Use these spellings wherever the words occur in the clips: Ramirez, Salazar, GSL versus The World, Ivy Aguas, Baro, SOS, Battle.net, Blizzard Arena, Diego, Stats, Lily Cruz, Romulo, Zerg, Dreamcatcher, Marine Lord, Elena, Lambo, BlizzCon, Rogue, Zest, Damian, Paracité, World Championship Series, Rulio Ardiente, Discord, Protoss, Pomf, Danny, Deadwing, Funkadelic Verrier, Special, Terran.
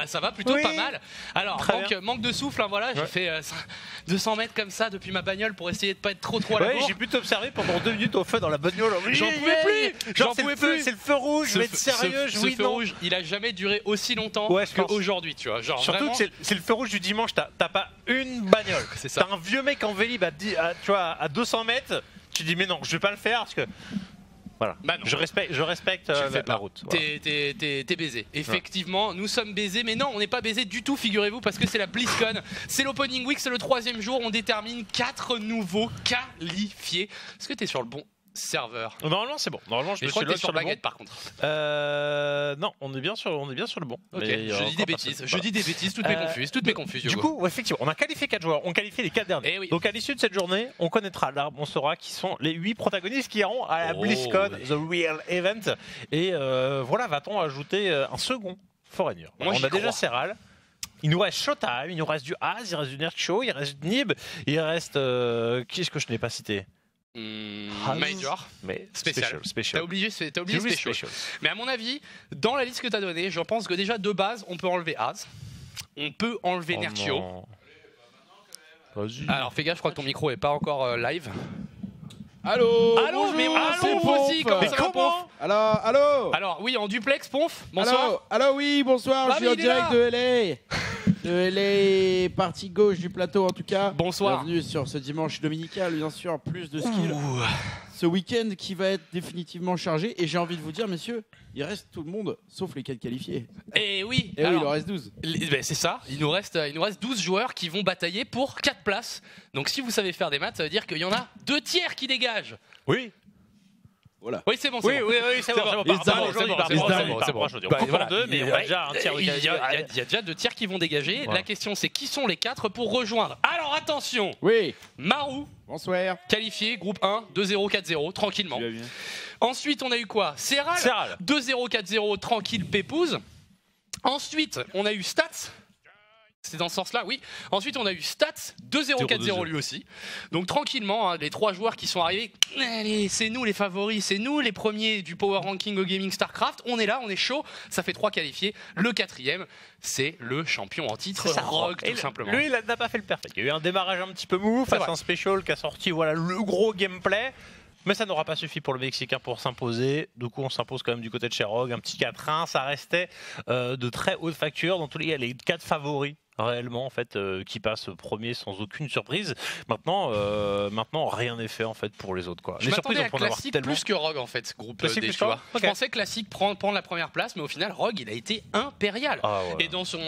Bah ça va plutôt pas mal. Alors manque de souffle, hein, voilà, j'ai fait 200 mètres comme ça depuis ma bagnole pour essayer de pas être trop à la bourre. J'ai pu t'observer pendant 2 minutes au feu dans la bagnole. J'en pouvais plus, j'en pouvais plus. C'est le feu rouge, je vais être sérieux. Ce feu rouge, il a jamais duré aussi longtemps qu'aujourd'hui, tu vois. Genre, surtout que c'est le feu rouge du dimanche, t'as pas une bagnole. T'as un vieux mec en vélib à 200 mètres, tu dis mais non, je vais pas le faire parce que... Voilà. Bah je respecte la route. T'es baisé. Effectivement, nous sommes baisés, mais non, on n'est pas baisé du tout, figurez-vous, parce que c'est la BlizzCon, c'est l'opening week, c'est le 3e jour, on détermine 4 nouveaux qualifiés. Est-ce que t'es sur le bon serveur? Normalement, c'est bon. Normalement, je crois que t'es sur Baguette, par contre. Non, on est bien sur le bon. Ok, je dis des bêtises. Je dis des bêtises, toutes mes confuses, Du coup, effectivement, on a qualifié 4 joueurs, on qualifie les 4 derniers. Oui. Donc à l'issue de cette journée, on connaîtra l'arbre, on saura qui sont les 8 protagonistes qui iront à la BlizzCon, The Real Event. Et voilà, va-t-on ajouter un second Foreigner? On a déjà Serral. Il nous reste Showtime, il nous reste du Az, il reste du Nerchio, il reste du Nib, il reste... qui est-ce que je n'ai pas cité? Major, mais Special. T'as oublié Special. Mais à mon avis, dans la liste que t'as donnée, je pense que déjà de base, on peut enlever Az, on peut enlever Nerchio. Alors fais gaffe, je crois que ton micro est pas encore live. Allô, bonjour, mais c'est Pomf. Alors oui, en duplex, Pomf. Bonsoir. Allô, oui, bonsoir. Je suis en direct de LA. De LA, partie gauche du plateau en tout cas. Bonsoir. Bienvenue sur ce dimanche dominical, bien sûr, plus de skills. Ce week-end qui va être définitivement chargé. Et j'ai envie de vous dire, messieurs, il reste tout le monde, sauf les 4 qualifiés. Et oui, alors, il en reste 12. Ben c'est ça, il nous reste 12 joueurs qui vont batailler pour 4 places. Donc si vous savez faire des maths, ça veut dire qu'il y en a 2 tiers qui dégagent. Oui. Voilà. Oui, c'est bon, c'est bon. Il y a déjà 2 tiers qui vont dégager. Voilà. La question, c'est qui sont les 4 pour rejoindre. Alors attention. Oui. Maru. Bonsoir. Qualifié, groupe 1, 2-0, 4-0, tranquillement. Ensuite, on a eu quoi? Serral. 2-0, 4-0, tranquille, pépouze. Ensuite, on a eu Stats. C'est dans ce sens-là, oui. Ensuite, on a eu Stats, 2-0, 4-0 lui aussi. Donc tranquillement, hein, les 3 joueurs qui sont arrivés, allez, c'est nous les favoris, c'est nous les premiers du Power Ranking au Gaming Starcraft. On est là, on est chaud, ça fait 3 qualifiés. Le 4e, c'est le champion en titre, Rogue, tout simplement. Lui, il n'a pas fait le perfect. Il y a eu un démarrage un petit peu mou face à un Special qui a sorti le gros gameplay. Mais ça n'aura pas suffi pour le Mexicain pour s'imposer. Du coup, on s'impose quand même du côté de chez Rogue. Un petit 4-1, ça restait de très haute facture. Dans tous les cas, les 4 favoris réellement en fait qui passe premier sans aucune surprise. Maintenant maintenant rien n'est fait en fait pour les autres quoi. Je m'attendais à classique plus que Rogue en fait, groupe D, tu vois. Je pensais que classique prend la première place, mais au final Rogue il a été impérial. Et dans son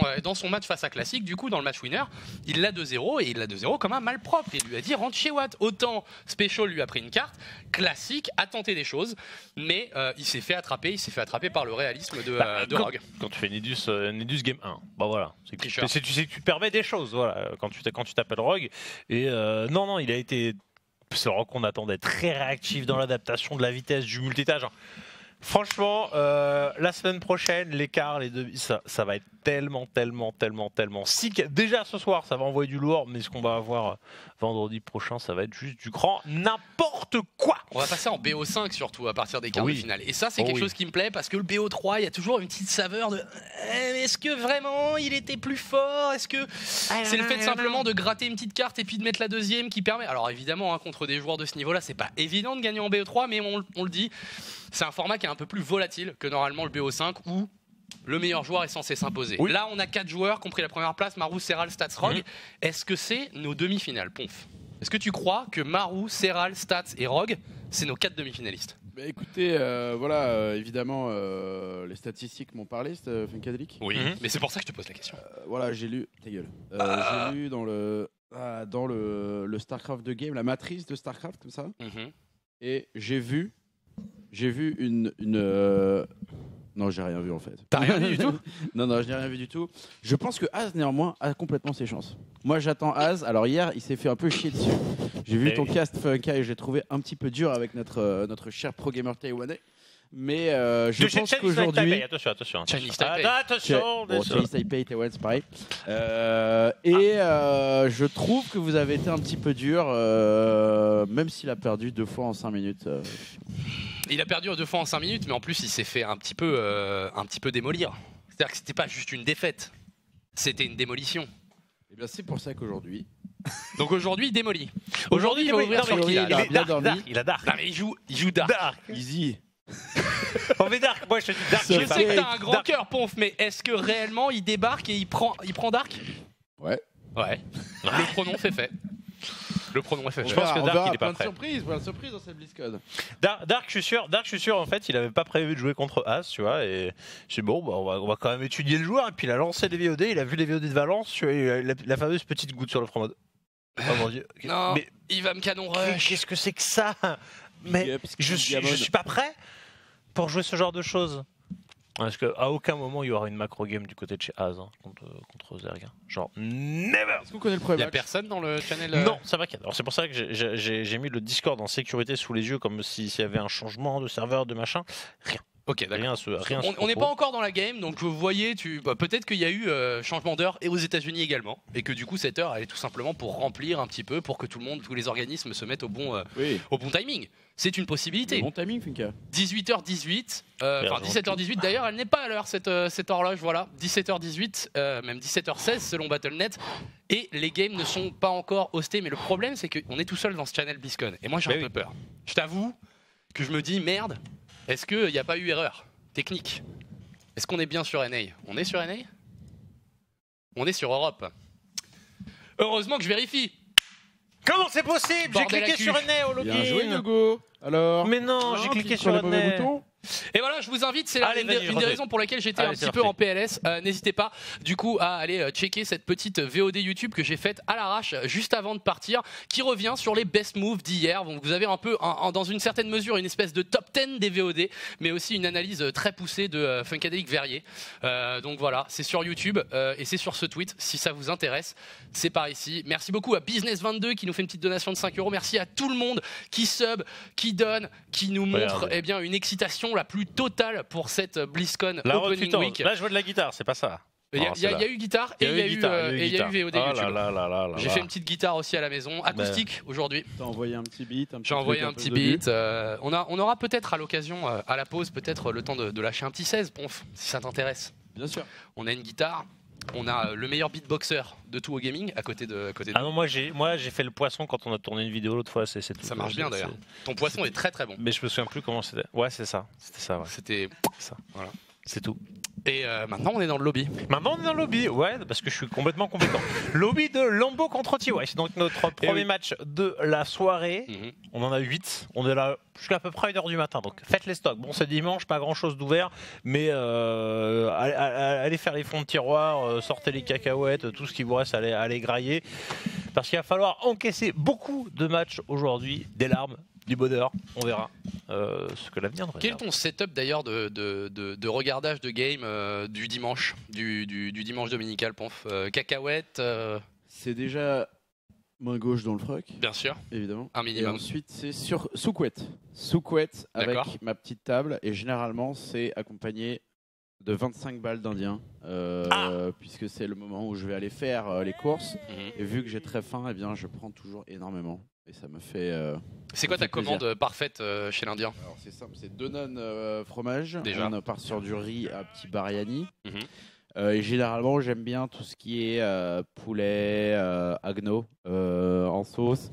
match face à classique, du coup dans le match winner, il l'a 2-0 et il l'a 2-0 comme un malpropre. Il lui a dit rentre chez Watt. Autant Special lui a pris une carte, classique a tenté des choses, mais il s'est fait attraper par le réalisme de Rogue. Quand tu fais Nidus game 1, bah voilà, c'est tu permets des choses, voilà, quand tu t'appelles Rogue. Et non, il a été... C'est vrai qu'on attendait très réactif dans l'adaptation de la vitesse du multitâche. Franchement, la semaine prochaine, l'écart, les deux, ça va être tellement sick. Déjà ce soir, ça va envoyer du lourd, mais ce qu'on va avoir vendredi prochain, ça va être juste du grand n'importe quoi. On va passer en BO5 surtout à partir des quarts de finale. Et ça, c'est quelque chose qui me plaît parce que le BO3, il y a toujours une petite saveur de est-ce que vraiment il était plus fort? Est-ce que c'est le fait simplement de gratter une petite carte et puis de mettre la deuxième qui permet? Alors évidemment, hein, contre des joueurs de ce niveau-là, c'est pas évident de gagner en BO3, mais on le dit. C'est un format qui est un peu plus volatile que normalement le BO5 où le meilleur joueur est censé s'imposer. Oui. Là, on a 4 joueurs, compris la première place, Maru, Serral, Stats, Rogue. Est-ce que c'est nos demi-finales, Pomf? Est-ce que tu crois que Maru, Serral, Stats et Rogue, c'est nos 4 demi-finalistes? Bah écoutez, voilà, évidemment, les statistiques m'ont parlé, Funkadelic. Oui, mais c'est pour ça que je te pose la question. Voilà, j'ai lu... Ta gueule. J'ai lu dans le Starcraft 2 game, la matrice de Starcraft, comme ça. Et j'ai vu une Non, j'ai rien vu en fait. T'as rien vu du tout? Non, je n'ai rien vu du tout. Je pense que Az, néanmoins, a complètement ses chances. Moi, j'attends Az. Alors hier, il s'est fait un peu chier dessus. J'ai vu ton cast, Funka, et j'ai trouvé un petit peu dur avec notre cher pro-gamer taïwanais. Mais je pense qu'aujourd'hui... Attention, bon, Chinese Taipei, Taïwan, c'est pareil. Je trouve que vous avez été un petit peu dur, même s'il a perdu 2 fois en 5 minutes. Il a perdu 2 fois en 5 minutes, mais en plus il s'est fait un petit peu démolir. C'est-à-dire que c'était pas juste une défaite, c'était une démolition. Et bien c'est pour ça qu'aujourd'hui... Donc aujourd'hui il démolit. Aujourd'hui il va ouvrir sur qui? Il a Dark. Non mais il joue Dark. Dark. Easy. On met Dark, moi je te dis Dark. Je sais que t'as un grand cœur Pomf, mais est-ce que réellement il débarque et il prend Dark? Ouais. Ouais. Le pronom fait fait. Le pronom est fait. Je pense que Dark il est pas prêt. Plein de surprises dans cette BlizzCon. Dark, je suis sûr en fait, il avait pas prévu de jouer contre Az, tu vois, et je dis bon, bah, on va quand même étudier le joueur, et puis il a lancé les VOD, il a vu les VOD de Valence, tu vois, la fameuse petite goutte sur le front mode. Oh mon dieu. Non, mais il va me canon rush. Qu'est-ce que c'est que ça? Mais je suis pas prêt pour jouer ce genre de choses. Parce qu'à aucun moment il y aura une macro game du côté de chez Az hein, contre Zerg. Genre never. Est-ce qu'on connaît le premier match ? Il n'y a personne dans le channel Non, ça va. Alors c'est pour ça que j'ai mis le Discord en sécurité sous les yeux, comme s'il y avait un changement de serveur, de machin. Rien. Ok, rien. On n'est pas encore dans la game, donc vous voyez, bah, peut-être qu'il y a eu changement d'heure et aux États-Unis également, et que du coup cette heure elle est tout simplement pour remplir un petit peu, pour que tout le monde, tous les organismes se mettent au bon timing. C'est une possibilité. Bon timing, Finka. 18h18, enfin 17h18 d'ailleurs, elle n'est pas à l'heure cette horloge, voilà. 17h18, même 17h16 selon Battle.net, et les games ne sont pas encore hostées, mais le problème c'est qu'on est tout seul dans ce channel BlizzCon, et moi j'ai un peu peur. Je t'avoue que je me dis merde. Est-ce qu'il n'y a pas eu erreur technique? Est-ce qu'on est bien sur NA? On est sur NA? On est sur Europe. Heureusement que je vérifie. Comment c'est possible? J'ai cliqué sur NA au login. Bien joué, Yogo. Alors, mais non, j'ai cliqué sur le mauvais bouton. Et voilà, je vous invite, c'est une des raisons pour lesquelles j'étais un petit peu en PLS. N'hésitez pas du coup à aller checker cette petite VOD YouTube que j'ai faite à l'arrache juste avant de partir, qui revient sur les best moves d'hier. Donc vous avez un peu, dans une certaine mesure, une espèce de top 10 des VOD, mais aussi une analyse très poussée de Funkadelic Verrier. Donc voilà, c'est sur YouTube et c'est sur ce tweet. Si ça vous intéresse, c'est par ici. Merci beaucoup à Business22 qui nous fait une petite donation de 5 €. Merci à tout le monde qui sub, qui donne, qui nous montre eh bien, une excitation la plus totale pour cette BlizzCon Opening Week. Là, je vois de la guitare, c'est pas ça. Il y a eu guitare et il y a eu VOD YouTube. J'ai fait une petite guitare aussi à la maison, acoustique aujourd'hui. T'as envoyé un petit beat. J'ai envoyé un petit beat. On aura peut-être à l'occasion, à la pause, peut-être le temps de lâcher un petit 16, Pomf, si ça t'intéresse. Bien sûr. On a une guitare. On a le meilleur beatboxer de tout au gaming à côté de nous. Ah non, moi j'ai fait le poisson quand on a tourné une vidéo l'autre fois. Ça marche bien d'ailleurs. Ton poisson est très très bon. Mais je me souviens plus comment c'était. Ouais, c'est ça. C'était ça. Ouais. C'était ça. Voilà. C'est tout. Et maintenant on est dans le lobby. Maintenant on est dans le lobby, ouais, parce que je suis complètement compétent. Lobby de Lambo contre TY. C'est donc notre premier match de la soirée. On en a 8. On est là jusqu'à peu près 1 h du matin. Donc faites les stocks. Bon, c'est dimanche, pas grand chose d'ouvert, mais allez faire les fonds de tiroir, sortez les cacahuètes, tout ce qui vous reste, allez grailler. Parce qu'il va falloir encaisser beaucoup de matchs aujourd'hui, des larmes. Du bonheur, on verra ce que l'avenir nous réserve. Quel est ton setup d'ailleurs de regardage de game du dimanche, du dimanche dominical, Pomf? Cacahuète C'est déjà main gauche dans le froc. Bien sûr. Évidemment. Un minimum. Et ensuite, c'est sous couette avec ma petite table. Et généralement, c'est accompagné de 25 balles d'Indien. Puisque c'est le moment où je vais aller faire les courses. Et vu que j'ai très faim, eh bien, je prends toujours énormément. Et ça me fait. C'est quoi ta commande parfaite chez l'Indien? Alors c'est simple, c'est 2 naan fromage. Déjà. On part sur du riz à petit Bariani. Et généralement, j'aime bien tout ce qui est poulet, agneau en sauce,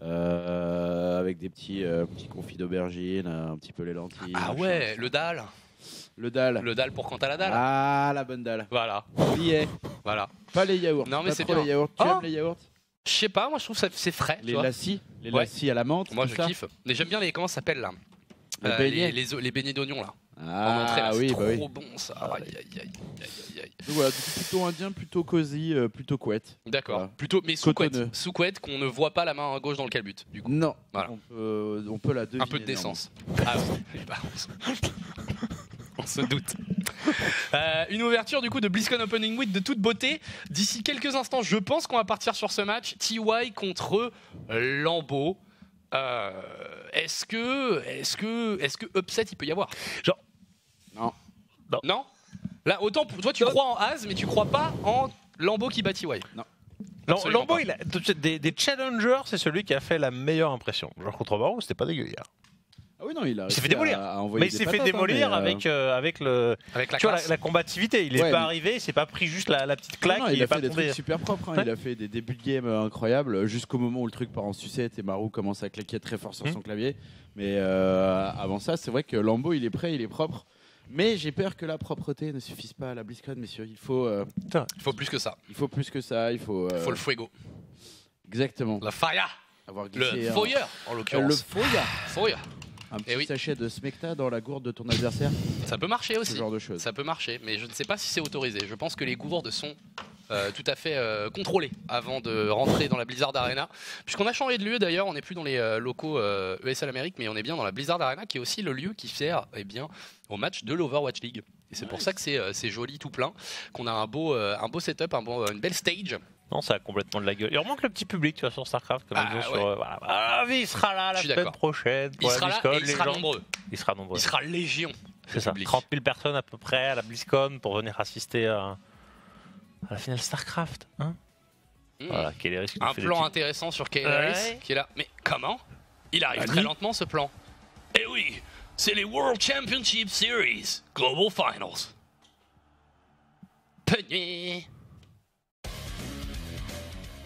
avec des petits confits d'aubergine, un petit peu les lentilles. Ah ouais, le dalle. Le dalle pour quand t'as la dalle. Ah, la bonne dalle. Voilà. Billet. Voilà. Pas les yaourts. Non, mais c'est pas les yaourts. Tu aimes les yaourts? Je sais pas, moi je trouve que c'est frais. Les lassis, à la menthe. Moi je kiffe. Mais j'aime bien comment ça s'appelle là, les beignets d'oignons là. Ah oui, c'est trop bon ça. Voilà, plutôt indien, plutôt cosy, plutôt couette. D'accord, mais sous couette qu'on ne voit pas la main gauche dans le calbut. Non, on peut la deviner. Un peu de décence. Ah oui, on se doute. Une ouverture du coup de BlizzCon Opening Week de toute beauté. D'ici quelques instants, je pense qu'on va partir sur ce match TY contre Lambo. Est-ce que upset il peut y avoir? Genre non. Là autant toi tu crois en Az, mais tu crois pas en Lambo qui bat TY. Non. Lambo il a des challengers, c'est celui qui a fait la meilleure impression. Genre contre Baro, c'était pas dégueu hier. Ah oui, oui, non, il a fait démolir. Mais il s'est fait démolir avec la, tu vois, la combativité. Il n'est pas arrivé, il s'est pas pris juste la petite claque. Non, il a fait des trucs super propres. Hein. Ouais. Il a fait des débuts de game incroyables jusqu'au moment où le truc part en sucette et Maru commence à claquer très fort sur son clavier. Mais avant ça, c'est vrai que Lambo, il est prêt, il est propre. Mais j'ai peur que la propreté ne suffise pas à la BlizzCon, messieurs. Il faut plus que ça. Il faut plus que ça. Il faut le fuego. Exactement. La faya. Le foyer, en l'occurrence. Le foyer. Un petit sachet de smecta dans la gourde de ton adversaire. Ça peut marcher aussi. Ce genre de choses. Ça peut marcher, mais je ne sais pas si c'est autorisé. Je pense que les gourdes sont tout à fait contrôlées avant de rentrer dans la Blizzard Arena. Puisqu'on a changé de lieu d'ailleurs, on n'est plus dans les locaux ESL Amérique, mais on est bien dans la Blizzard Arena, qui est aussi le lieu qui sert au match de l'Overwatch League. Et c'est pour ça que c'est joli tout plein, qu'on a un beau setup, une belle stage. Non, ça a complètement de la gueule. Il remanque le petit public, tu vois, sur Starcraft. Comme il sera là la semaine prochaine. Il sera là, il sera nombreux. Il sera nombreux. Il sera légion. C'est ça. 30 000 personnes à peu près à la BlizzCon pour venir assister à la finale Starcraft. Hein, voilà, un plan intéressant sur Kailaris qui est là. Mais comment? Il arrive très lentement, ce plan. Eh oui, c'est les World Championship Series Global Finals. Pogné.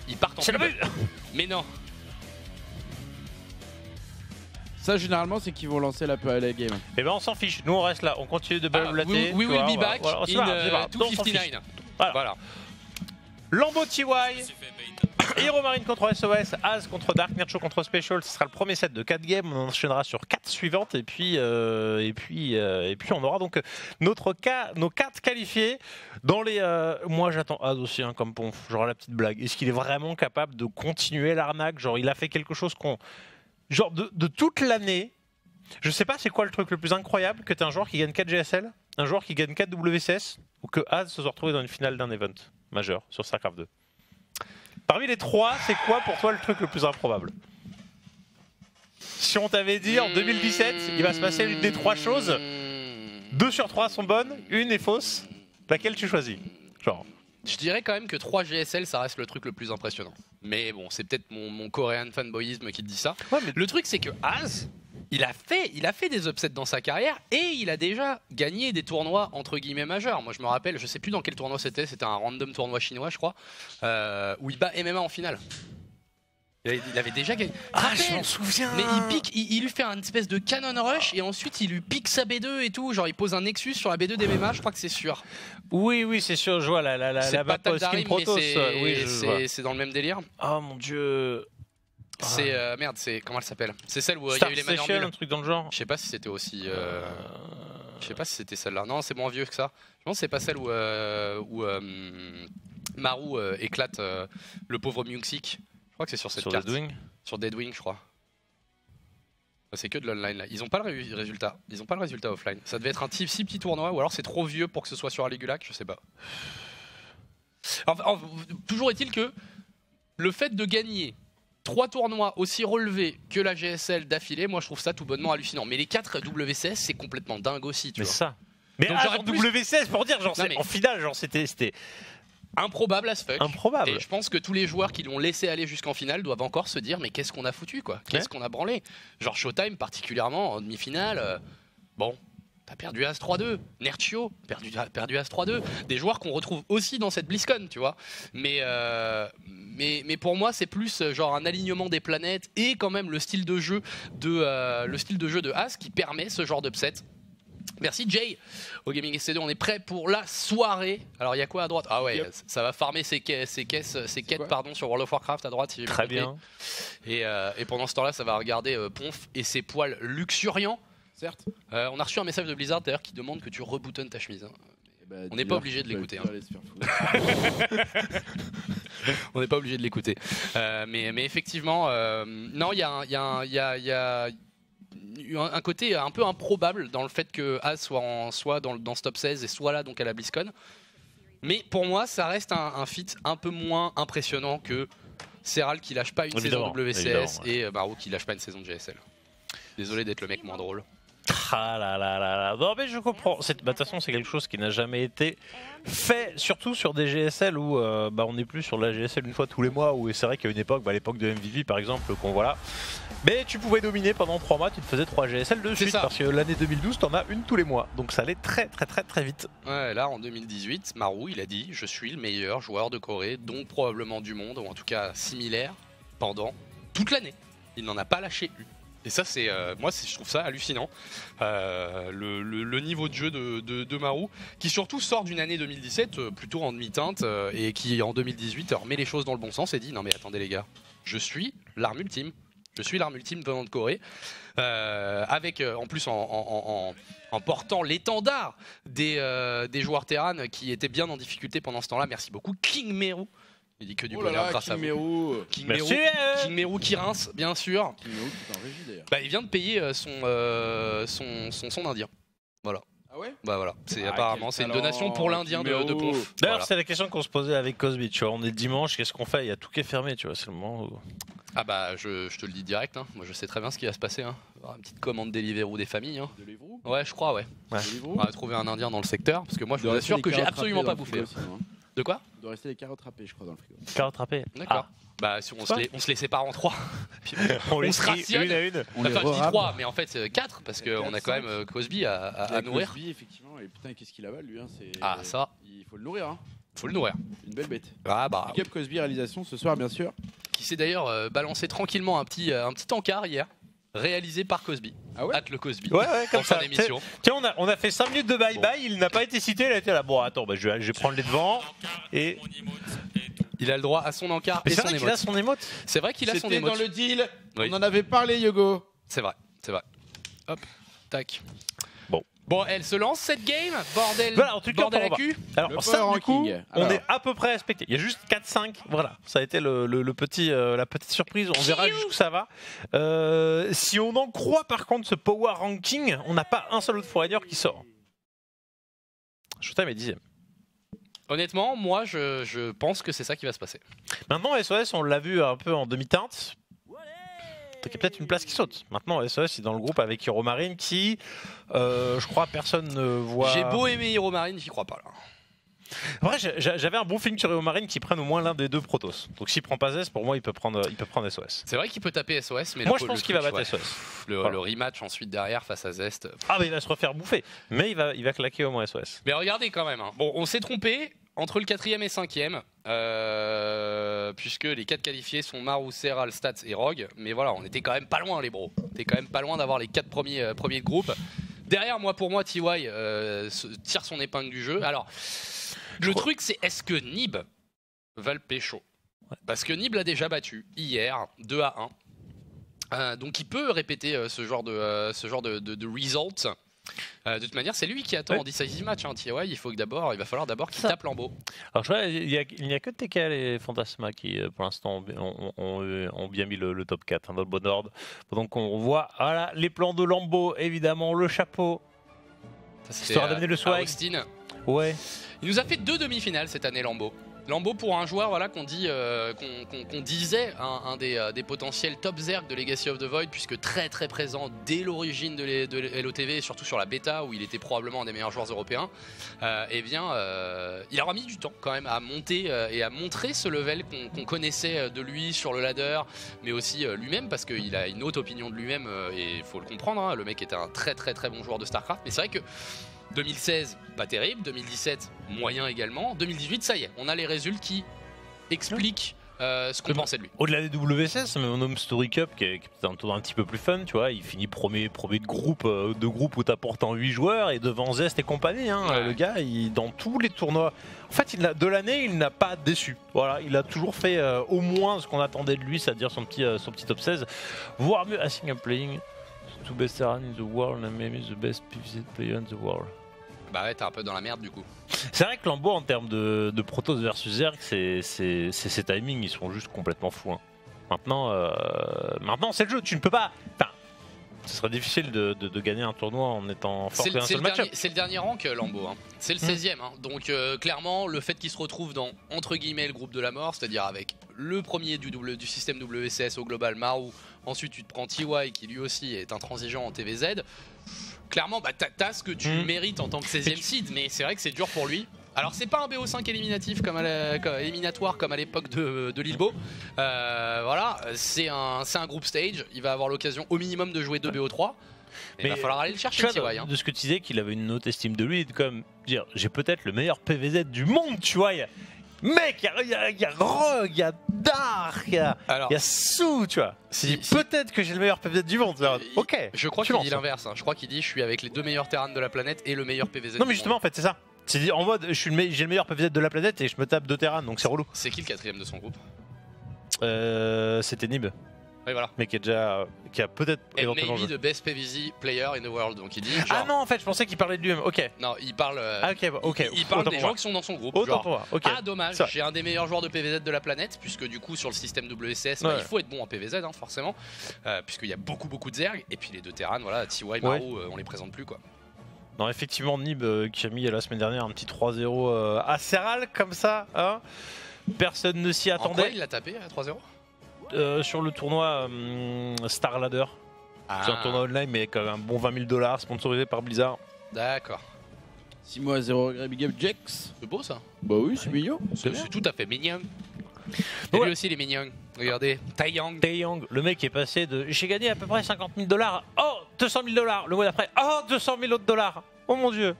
Ils partent en pub. Mais non. Ça, généralement, c'est qu'ils vont lancer la LA game. Et ben on s'en fiche. Nous, on reste là. On continue de blablater. We will be back in 259. Voilà. Lambo TY. heroMarine contre SOS. Az contre Dark. Nerchio contre Special. Ce sera le premier set de 4 games. On enchaînera sur 4 suivantes. Et puis on aura donc nos 4 qualifiés. Dans les, moi j'attends Az aussi, hein, comme Pomf, genre la petite blague. Est-ce qu'il est vraiment capable de continuer l'arnaque? Genre il a fait quelque chose qu'on... Genre de toute l'année, je sais pas c'est quoi le truc le plus incroyable que t'es un joueur qui gagne 4 GSL, un joueur qui gagne 4 WCS, ou que Az se soit retrouvé dans une finale d'un event majeur sur Starcraft 2. Parmi les 3, c'est quoi pour toi le truc le plus improbable? Si on t'avait dit en 2017, il va se passer l'une des 3 choses, 2 sur 3 sont bonnes, une est fausse. Laquelle tu choisis? Genre. Je dirais quand même que 3 GSL, ça reste le truc le plus impressionnant. Mais bon, c'est peut-être mon coréen fanboyisme qui te dit ça. Ouais, mais... Le truc, c'est que Az, il a fait des upsets dans sa carrière et il a déjà gagné des tournois entre guillemets majeurs. Moi, je me rappelle, je sais plus dans quel tournoi c'était. C'était un random tournoi chinois, je crois, où il bat MMA en finale. Il avait déjà gagné. Ah, je m'en souviens. Mais il lui fait une espèce de cannon rush et ensuite il lui pique sa B2 et tout. Genre il pose un Nexus sur la B2 des MMA, je crois que c'est sûr. Oui, oui, c'est sûr. Je vois la bataille d'Arim Protoss. C'est dans le même délire. Oh mon dieu. C'est. Merde, c'est. Comment elle s'appelle? C'est celle où il y a eu les manuels. Un truc dans le genre. Je sais pas si c'était aussi. Je sais pas si c'était celle-là. Non, c'est moins vieux que ça. Je pense que c'est pas celle où. Maru éclate le pauvre Myung-Sik. Je crois que c'est sur cette carte. Deadwing. Sur Deadwing, je crois. C'est que de l'online là. Ils n'ont pas le résultat. Ils n'ont pas le résultat offline. Ça devait être un si petit tournoi, ou alors c'est trop vieux pour que ce soit sur Aligulac, je sais pas. Alors, toujours est-il que le fait de gagner 3 tournois aussi relevés que la GSL d'affilée, moi je trouve ça tout bonnement hallucinant. Mais les 4 WCS, c'est complètement dingue aussi, tu vois. Ça. Mais donc, genre WCS pour dire, genre, non, mais... en finale, genre c'était. Improbable as fuck. Improbable. Et je pense que tous les joueurs qui l'ont laissé aller jusqu'en finale doivent encore se dire mais qu'est-ce qu'on a foutu quoi? Qu'est-ce qu'on a branlé? Genre Showtime particulièrement en demi-finale, bon, t'as perdu As 3-2, Nerchio, perdu As 3-2, des joueurs qu'on retrouve aussi dans cette BlizzCon, tu vois. Mais pour moi c'est plus genre un alignement des planètes et quand même le style de jeu de As qui permet ce genre d'upset. Merci Jay. Au Gaming SC2, on est prêt pour la soirée. Alors il y a quoi à droite? Ah ouais, ça va farmer ses quêtes pardon, sur World of Warcraft à droite. Si j'ai compris. Bien. Et pendant ce temps-là, ça va regarder Pomf et ses poils luxuriants. Certes. On a reçu un message de Blizzard d'ailleurs qui demande que tu reboutonnes ta chemise. Hein. Bah, on n'est pas obligé de l'écouter. On n'est pas obligé de l'écouter. Mais effectivement, non, il y a un côté un peu improbable dans le fait que Az soit dans ce top 16 et soit là donc à la BlizzCon. Mais pour moi, ça reste un feat un peu moins impressionnant que Serral qui lâche pas une saison de WCS et Baro qui lâche pas une saison de GSL. Désolé d'être le mec moins drôle. Ah là là là là. Non mais je comprends. De toute façon c'est quelque chose qui n'a jamais été fait, surtout sur des GSL où on n'est plus sur la GSL une fois tous les mois, où c'est vrai qu'il y a une époque, l'époque de MVV par exemple, qu'on voit là. Mais tu pouvais dominer pendant 3 mois, tu te faisais 3 GSL de suite, parce que l'année 2012 t'en as une tous les mois, donc ça allait très vite. Ouais, là en 2018, Maru il a dit je suis le meilleur joueur de Corée, donc probablement du monde, ou en tout cas similaire, pendant toute l'année. Il n'en a pas lâché une. Et ça, c'est moi, je trouve ça hallucinant, le niveau de jeu de Maru, qui surtout sort d'une année 2017 plutôt en demi-teinte, et qui en 2018 remet les choses dans le bon sens et dit non mais attendez les gars, je suis l'arme ultime. Je suis l'arme ultime venant de Corée, avec en plus en portant l'étendard des joueurs Terran qui étaient bien en difficulté pendant ce temps-là. Merci beaucoup, King Meru. Il dit que du bonheur grâce à vous. King Meru qui rince, bien sûr. King Meru qui est en régie d'ailleurs. Bah, il vient de payer son indien. Voilà. Ah ouais? Bah voilà, apparemment c'est une donation pour l'Indien de Pomf. D'ailleurs c'est la question qu'on se posait avec Cosby, tu vois, on est dimanche, qu'est-ce qu'on fait? Il y a tout qui est fermé, tu vois, c'est le moment où... Ah bah je te le dis direct, hein. Moi je sais très bien ce qui va se passer, hein. Une petite commande Deliveroo des familles. Hein. Deliveroo? Ouais je crois, ouais. On va trouver un Indien dans le secteur, parce que moi je vous assure que j'ai absolument pas bouffé. De quoi? Il doit rester les carottes râpées je crois dans le frigo. Carottes râpées? D'accord. Bah si on se les sépare en 3. On se rationne une à une. Enfin je dis 3 mais en fait 4 parce qu'on a quand même Cosby à nourrir. Cosby effectivement, et putain qu'est-ce qu'il avale lui hein, ah ça. Il faut le nourrir hein. Faut le nourrir. Une belle bête. Ah bah Big up Cosby réalisation ce soir bien sûr. Qui s'est d'ailleurs balancé tranquillement un petit encart hier. Réalisé par Cosby. Ah ouais? Hâte le Cosby. Ouais, comme ça. Tiens, on a fait 5 minutes de bye-bye, il n'a pas été cité, il a été là. Bon, attends, bah, je vais prendre les devants. Et. Il a le droit à son encart et son émote. C'est vrai qu'il a son émote. C'est vrai qu'il a son émote. C'était dans le deal, oui. On en avait parlé, Yogo. C'est vrai. Hop, tac. Bon, elle se lance cette game, bordel. Voilà, en tout cas, bordel à cul. Alors, ça, du coup, on est à peu près respecté. Il y a juste 4-5. Voilà, ça a été la petite surprise. On verra jusqu'où ça va. Si on en croit, par contre, ce power ranking, on n'a pas un seul autre foreigner qui sort. Showtime est 10e. Honnêtement, moi, je pense que c'est ça qui va se passer. Maintenant, SOS, on l'a vu un peu en demi-teinte. Il y a peut-être une place qui saute. Maintenant, SOS est dans le groupe avec heroMarine qui, je crois, personne ne voit. J'ai beau aimer heroMarine, j'y crois pas là. En vrai, j'avais un bon feeling sur heroMarine qui prenne au moins l'un des deux Protoss. Donc s'il prend pas Zest, pour moi, il peut prendre SOS. C'est vrai qu'il peut taper SOS, mais moi, je pense qu'il va battre SOS. Le rematch ensuite derrière face à Zest. Ah, mais il va se refaire bouffer. Mais il va claquer au moins SOS. Mais regardez quand même. Hein. Bon, on s'est trompé. Entre le 4e et 5e, puisque les 4 qualifiés sont Maru, Serral, Stats et Rogue. Mais voilà, on était quand même pas loin les bros. On était quand même pas loin d'avoir les 4 premiers de groupe. Derrière moi, pour moi, TY tire son épingle du jeu. Alors, le truc c'est, est-ce que Nib va le pécho? Parce que Nib l'a déjà battu hier, 2-1. Donc il peut répéter ce genre de result. De toute manière, c'est lui qui attend en decisive match. Hein, TY, il va falloir d'abord qu'il tape Lambo. Alors, je vois, il n'y a que TKL et Fantasma qui, pour l'instant, ont bien mis le top 4 hein, dans le bon ordre. Donc, on voit voilà, les plans de Lambo, évidemment, le chapeau. Ça, histoire d'amener le swag. Austin. Ouais. Il nous a fait 2 demi-finales cette année, Lambo. Lambo pour un joueur voilà, qu'on disait un des potentiels top Zerg de Legacy of the Void, puisque très présent dès l'origine de LOTV, et surtout sur la bêta où il était probablement un des meilleurs joueurs européens, et bien il aura mis du temps quand même à monter et à montrer ce level qu'on connaissait de lui sur le ladder, mais aussi lui-même, parce qu'il a une haute opinion de lui-même, et il faut le comprendre, hein, le mec était un très bon joueur de Starcraft, mais c'est vrai que 2016, pas terrible, 2017, moyen également, 2018, ça y est, on a les résultats qui expliquent ce qu'on pensait de lui. Au-delà des WCS, c'est même un homme Story Cup qui est un petit peu plus fun, tu vois, il finit premier de groupe où t'apportes en 8 joueurs, et devant Zest et compagnie, hein, ouais. Le gars, dans tous les tournois, en fait, de l'année, il n'a pas déçu. Voilà, il a toujours fait au moins ce qu'on attendait de lui, c'est-à-dire son petit top 16, voire mieux, Async and Playing. To best Terran in the world, and maybe the best PvZ player in the world. Bah ouais, t'es un peu dans la merde du coup. C'est vrai que Lambo en termes de Protoss versus Zerg, ses timings ils sont juste complètement fous. Hein. Maintenant c'est le jeu, tu ne peux pas. Enfin, ce serait difficile de gagner un tournoi en étant fort d'un seul match-up. C'est le dernier rank Lambo, hein. C'est le 16e. Hein. Donc clairement, le fait qu'il se retrouve dans entre guillemets le groupe de la mort, c'est-à-dire avec le premier du système WCS au global, Maru, ensuite tu te prends TY qui lui aussi est intransigeant en TVZ, clairement, bah, t'as ce que tu mérites en tant que 16ème seed, mais c'est vrai que c'est dur pour lui. Alors c'est pas un BO5 éliminatif comme à la, éliminatoire comme à l'époque de Lilbo, voilà, c'est un group stage, il va avoir l'occasion au minimum de jouer 2 BO3. Mais il va falloir aller le chercher, tu vois, de ce que tu disais, qu'il avait une haute estime de lui, comme dire j'ai peut-être le meilleur PVZ du monde, tu vois. Mec, il y a Rogue, il y a Dark, il y a Sou, tu vois. Si, peut-être que j'ai le meilleur PVZ du monde. Alors, ok. Je crois qu'il dit l'inverse. Hein. Je crois qu'il dit je suis avec les 2 meilleurs Terran de la planète et le meilleur PVZ. Non, mais justement, en fait, c'est ça. C'est dit en mode j'ai le meilleur PVZ de la planète et je me tape 2 Terran, donc c'est relou. C'est qui le 4ème de son groupe? C'était Nib. Oui, voilà. Mais qui est déjà, qui a peut-être éventuellement de best PVZ player in the world, donc il dit. Genre, ah non, en fait, je pensais qu'il parlait de lui-même. Ok. Non, il parle. Ah, ok, ok. Il parle des gens qui sont dans son groupe. Autant pour moi. Okay. Ah dommage. J'ai un des meilleurs joueurs de PVZ de la planète, puisque du coup sur le système WCS, bah, il faut être bon en PVZ, hein, forcément, puisqu'il y a beaucoup de Zerg. Et puis les 2 Terran, voilà, TY, Maru, on les présente plus, quoi. Non, effectivement, Nib qui a mis la semaine dernière un petit 3-0 à Serral comme ça, hein. Personne ne s'y attendait. En quoi il l'a tapé à 3-0? Sur le tournoi Star Ladder. C'est un tournoi online, mais avec un bon $20 000 sponsorisé par Blizzard. D'accord. 6 mois à 0 regret, big up Jex. C'est beau ça. Bah oui, c'est mignon. C'est tout à fait mignon. Et lui aussi il est mignon. Regardez, Taeyang. Le mec est passé de j'ai gagné à peu près $50 000. Oh, $200 000. Le mois d'après, oh, $200 000 autres. Oh mon dieu.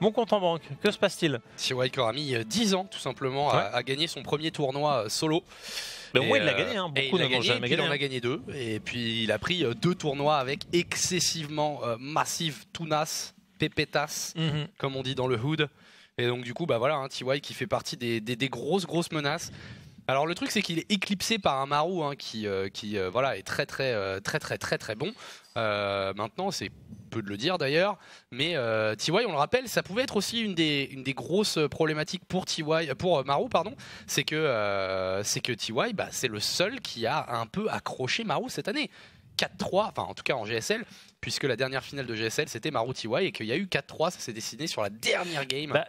Mon compte en banque, que se passe-t-il? TY qui aura mis 10 ans tout simplement à gagner son premier tournoi solo. Mais au moins il l'a gagné, hein. Beaucoup n'ont jamais gagné. Il en a gagné 2, et puis il a pris 2 tournois avec excessivement massive Tunas, Pépetas, comme on dit dans le hood. Et donc du coup, bah voilà, hein, TY qui fait partie des grosses menaces. Alors le truc c'est qu'il est éclipsé par un Maru, hein, qui voilà, est très bon. Maintenant c'est peu de le dire d'ailleurs, mais TY, on le rappelle, ça pouvait être aussi une des grosses problématiques pour Maru, pardon, c'est que TY, bah, c'est le seul qui a un peu accroché Maru cette année. 4-3, enfin en tout cas en GSL, puisque la dernière finale de GSL c'était Maru-TY et qu'il y a eu 4-3, ça s'est décidé sur la dernière game. Bah,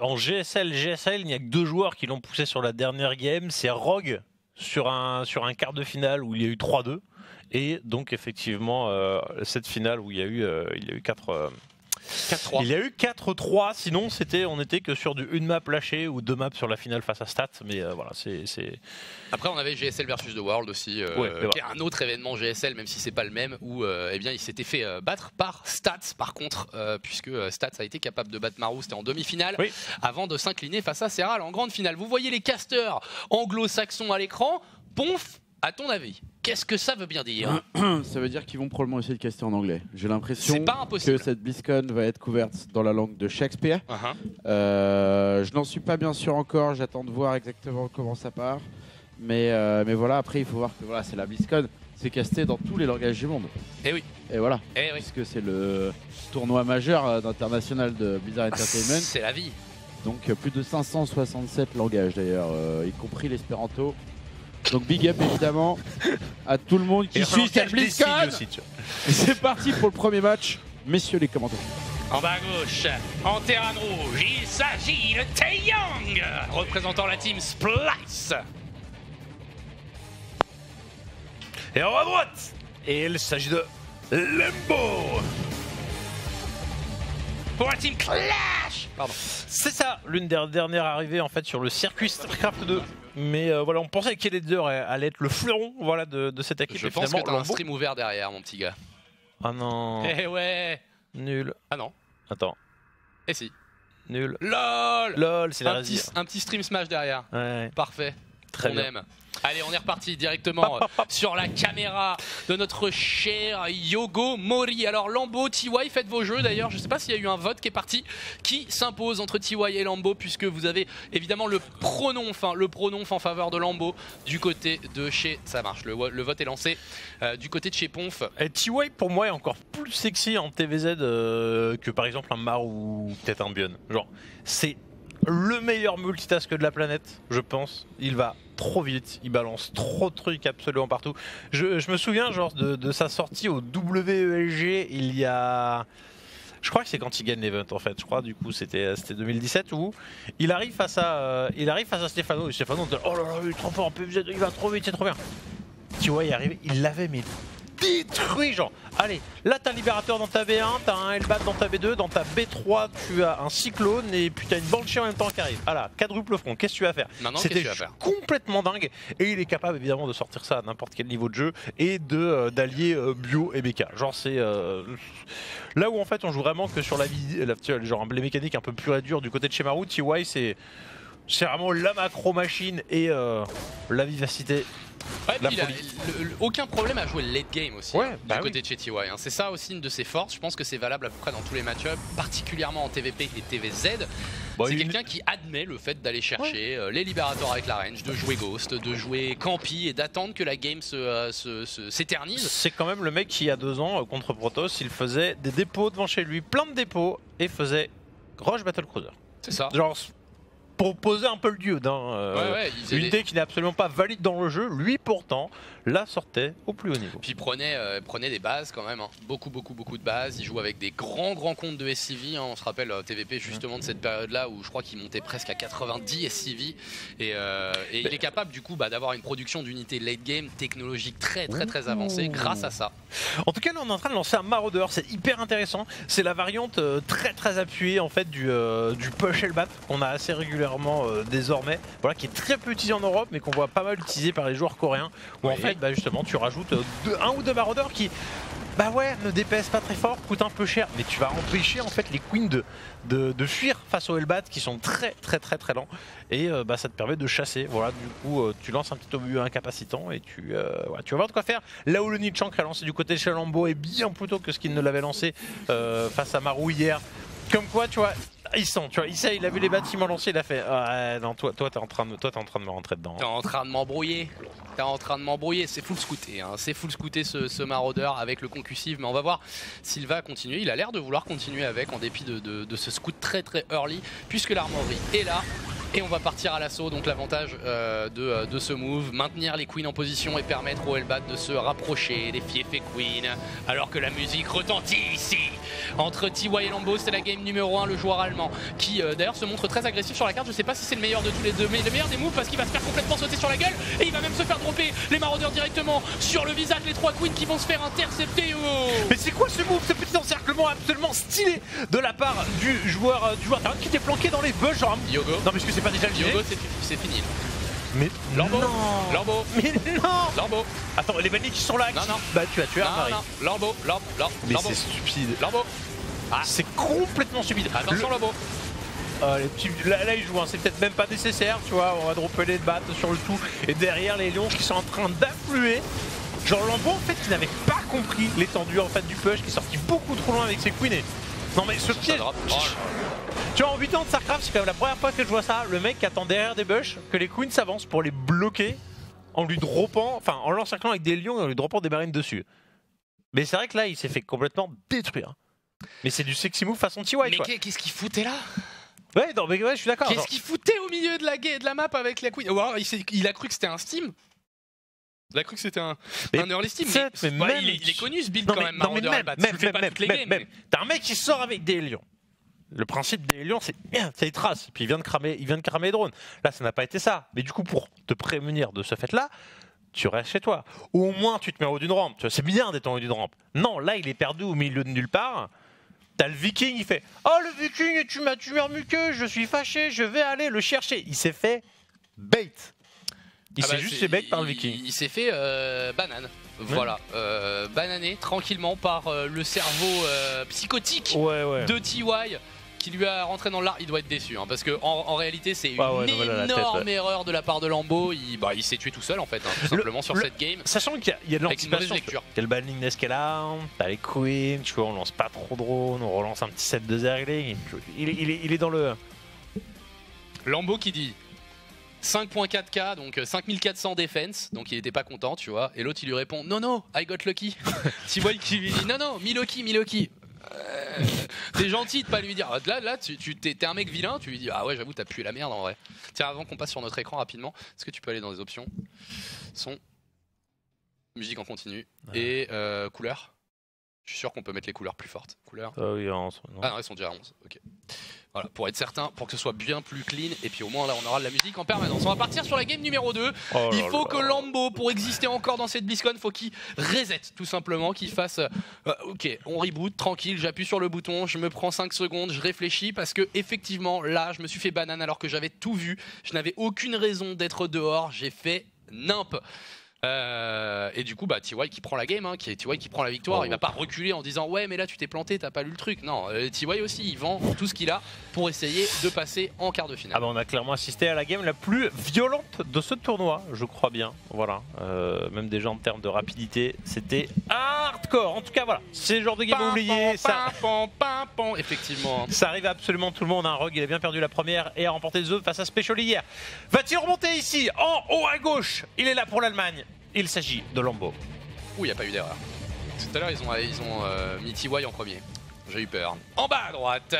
en GSL, il n'y a que 2 joueurs qui l'ont poussé sur la dernière game, c'est Rogue sur un quart de finale où il y a eu 3-2, et donc effectivement cette finale où il y a eu 4-3. Il y a eu 4-3, sinon on était que sur du 1 map lâchée ou 2 maps sur la finale face à Stats, mais voilà, c'est... Après on avait GSL versus The World aussi, qui est un autre événement GSL, même si c'est pas le même, où eh bien, il s'était fait battre par Stats par contre, puisque Stats a été capable de battre Maru, c'était en demi-finale, avant de s'incliner face à Serral en grande finale. Vous voyez les casteurs anglo-saxons à l'écran, Pomf, à ton avis, qu'est-ce que ça veut bien dire? Ça veut dire qu'ils vont probablement essayer de caster en anglais. J'ai l'impression que cette BlizzCon va être couverte dans la langue de Shakespeare. Je n'en suis pas bien sûr encore, j'attends de voir exactement comment ça part. Mais voilà, après il faut voir que voilà, c'est la BlizzCon, c'est casté dans tous les langages du monde. Et oui. Et voilà, parce que c'est le tournoi majeur international de Blizzard Entertainment. C'est la vie. Donc plus de 567 langages d'ailleurs, y compris l'espéranto. Donc big up évidemment à tout le monde qui suit cette BlizzCon. C'est parti pour le premier match, messieurs les commentateurs. En bas à gauche, en terrain rouge, il s'agit de Taeyang, représentant la team Splice. Et en bas à droite, il s'agit de Lambo. Pour la team Clash. C'est ça, l'une des dernières arrivées en fait sur le circuit Starcraft 2. Mais voilà, on pensait qu'il allait être le fleuron, voilà, de cette équipe. Je pense que t'as un stream ouvert derrière, mon petit gars. Ah non. Eh ouais. Nul. Ah non. Attends. Et si. Nul. LOL, c'est la résistance. Un petit stream smash derrière. Ouais. Parfait. Très bien. On aime. Allez, on est reparti directement sur la caméra de notre cher Yogo Mori. Alors Lambo, TY, faites vos jeux d'ailleurs. Je ne sais pas s'il y a eu un vote qui est parti, qui s'impose entre TY et Lambo, puisque vous avez évidemment le pronomf en faveur de Lambo du côté de chez... Ça marche, le vote est lancé du côté de chez Pomf. Et TY pour moi est encore plus sexy en TVZ que par exemple un Mar ou peut-être un Bion. Genre, c'est... le meilleur multitask de la planète, je pense. Il va trop vite, il balance trop de trucs absolument partout. Je me souviens genre de sa sortie au WELG il y a... Je crois que c'est quand il gagne l'event en fait, je crois du coup c'était 2017 où il arrive face à Stephano et Stephano on dit oh là là, il est trop fort en PVZ, il va trop vite, c'est trop bien. Tu vois, il arrive, il l'avait mis détruit, genre. Allez, là t'as un libérateur dans ta B1, t'as un Elbat dans ta B2, dans ta B3 tu as un cyclone et puis t'as une banshee en même temps qui arrive. Ah là, quadruple front, qu'est-ce que tu vas faire? C'était complètement dingue et il est capable évidemment de sortir ça à n'importe quel niveau de jeu et d'allier bio et BK. Genre c'est là où en fait on joue vraiment que sur la vie, genre les mécaniques un peu pure et dure du côté de chez Maru. TY c'est vraiment la macro machine et la vivacité. Ouais, puis il a aucun problème à jouer le late game aussi, ouais, hein, bah du côté de chez TY. Hein. C'est ça aussi une de ses forces, je pense que c'est valable à peu près dans tous les match-ups, particulièrement en TVP et TVZ. Bah, c'est quelqu'un qui admet le fait d'aller chercher les libérateurs avec la range, de jouer Ghost, de jouer Campy et d'attendre que la game s'éternise. C'est quand même le mec qui, il y a 2 ans, contre Protoss, il faisait des dépôts devant chez lui, plein de dépôts, et faisait Rush Battlecruiser. C'est ça. Genre, pour poser un peu le dieu d'un une idée qui n'est absolument pas valide dans le jeu, lui pourtant la sortait au plus haut niveau. Puis prenait des bases quand même, hein. beaucoup de bases, il joue avec des grands comptes de SCV, hein. On se rappelle TVP justement de cette période là où je crois qu'il montait presque à 90 SCV et il est capable du coup d'avoir une production d'unités late game technologique très avancée grâce à ça. En tout cas là on est en train de lancer un maraudeur, c'est hyper intéressant, c'est la variante très appuyée en fait du push et le bat qu'on a assez régulièrement désormais, voilà, qui est très peu utilisé en Europe mais qu'on voit pas mal utilisé par les joueurs coréens où en fait justement tu rajoutes un ou deux maraudeurs qui ne DPS pas très fort, coûte un peu cher mais tu vas empêcher en fait les queens de fuir face aux Hellbat qui sont très lents et ça te permet de chasser, voilà, du coup tu lances un petit obus incapacitant et tu vas voir de quoi faire, là où le Nichank a lancé du côté de chez Lambo et bien plus tôt que ce qu'il ne l'avait lancé face à Maru hier, comme quoi tu vois. Il sent, tu vois, il a vu les bâtiments lancés, il a fait ah non, toi t'es en train de me rentrer dedans. T'es en train de m'embrouiller. C'est full scouté, hein. C'est full scouté ce maraudeur avec le concussive, mais on va voir s'il va continuer. Il a l'air de vouloir continuer avec, en dépit de ce scout très early, puisque l'armorerie est là. Et on va partir à l'assaut, donc l'avantage de ce move, maintenir les queens en position et permettre aux Hellbat de se rapprocher des fiefs et queens, alors que la musique retentit ici. Entre TY et Lambo, c'est la game numéro 1, le joueur allemand, qui d'ailleurs se montre très agressif sur la carte. Je sais pas si c'est le meilleur de tous les deux, mais le meilleur des moves parce qu'il va se faire complètement sauter sur la gueule et il va même se faire dropper les maraudeurs directement sur le visage, les 3 queens qui vont se faire intercepter. Oh, mais c'est quoi ce move, ce petit encerclement absolument stylé de la part du joueur Terran qui était planqué dans les bush, genre Yogo. Non mais excusez-moi. Pas déjà le Yogo, c'est fini. Mais Lambo, Lambo, mais non, Lambo. Attends, les bannis qui sont là. Non. Bah tu as tué un mari. Lambo, mais c'est stupide. Lambo. Ah, c'est complètement stupide. Attention Lambo. Là ils jouent, hein. C'est peut-être même pas nécessaire, tu vois. On va dropper les battes sur le tout et derrière les lions qui sont en train d'affluer. Genre Lambo en fait qui n'avait pas compris l'étendue en fait du push, qui est sorti beaucoup trop loin avec ses queens. Non mais ce piège. Tu vois, en 8 ans de Starcraft, c'est quand même la première fois que je vois ça. Le mec qui attend derrière des bush, que les queens s'avancent pour les bloquer en lui dropant, enfin en l'encerclant avec des lions et en lui dropant des marines dessus. Mais c'est vrai que là, il s'est fait complètement détruire. Mais c'est du sexy move façon TY. Mais qu'est-ce qu'il foutait là? Ouais, non, mais ouais, je suis d'accord. Qu'est-ce qu'il foutait au milieu de la map avec la queen? Wow, il a cru que c'était un Steam. Il a cru que c'était un early steam, mais ouais, il est connu ce build quand même. Même t'as un mec qui sort avec des lions. Le principe des lions, c'est ça, il trace, puis il vient de cramer les drones. Là, ça n'a pas été ça. Mais du coup, pour te prémunir de ce fait-là, tu restes chez toi. Ou au moins, tu te mets en haut d'une rampe. C'est bien d'être en haut d'une rampe. Non, là, il est perdu au milieu de nulle part. T'as le viking, il fait « Oh, le viking, tu m'as tué un muqueux, je suis fâché, je vais aller le chercher. » Il s'est fait bait. Il s'est juste fait bait par le viking. Il s'est fait banane. Voilà, banané tranquillement par le cerveau psychotique de TY. Qui lui a rentré dans l'art, il doit être déçu, hein, parce que en réalité c'est une énorme erreur de la part de Lambo. Il s'est tué tout seul en fait, hein, tout simplement sur cette game. Sachant qu'il y a de l'anticipation, il y a le banning d'Escala, t'as les queens, tu vois, on lance pas trop drone, on relance un petit set de Zerg. Il est dans le... Lambo qui dit 5.4k, donc 5400 défense, donc il était pas content, tu vois, et l'autre il lui répond non, I got lucky. TY qui lui dit non, me lucky. T'es gentil de pas lui dire. Là t'es un mec vilain, tu lui dis ah ouais, j'avoue, t'as pué la merde en vrai. Tiens, avant qu'on passe sur notre écran rapidement, est-ce que tu peux aller dans les options son, musique en continu et couleur? Je suis sûr qu'on peut mettre les couleurs plus fortes. Couleurs. Ah oui, à 11. Non. Ah non, elles sont déjà à 11. Ok. Voilà, pour être certain, pour que ce soit bien plus clean, et puis au moins là on aura de la musique en permanence. On va partir sur la game numéro 2. Oh, il faut que Lambo, pour exister encore dans cette BlizzCon, faut qu'il reset tout simplement, qu'il fasse ok, on reboot, tranquille, j'appuie sur le bouton, je me prends 5 secondes, je réfléchis, parce que effectivement là je me suis fait banane alors que j'avais tout vu, je n'avais aucune raison d'être dehors, j'ai fait nimp. Et du coup, bah, TY qui prend la game, hein, TY qui prend la victoire, il va pas reculer en disant ouais mais là tu t'es planté, t'as pas lu le truc. Non, TY aussi, il vend tout ce qu'il a pour essayer de passer en quart de finale. Ah bah on a clairement assisté à la game la plus violente de ce tournoi, je crois bien. Voilà, même déjà en termes de rapidité, c'était hardcore. En tout cas voilà, c'est le genre de game oublié. Ça... Effectivement. Ça arrive à absolument tout le monde. Rogue, il a bien perdu la première et a remporté le 2 face à Special hier. Va-t-il remonter ici, en haut à gauche? Il est là pour l'Allemagne. Il s'agit de Lambo. Ouh, il n'y a pas eu d'erreur. Tout à l'heure, ils ont mis TY en premier. J'ai eu peur. En bas à droite,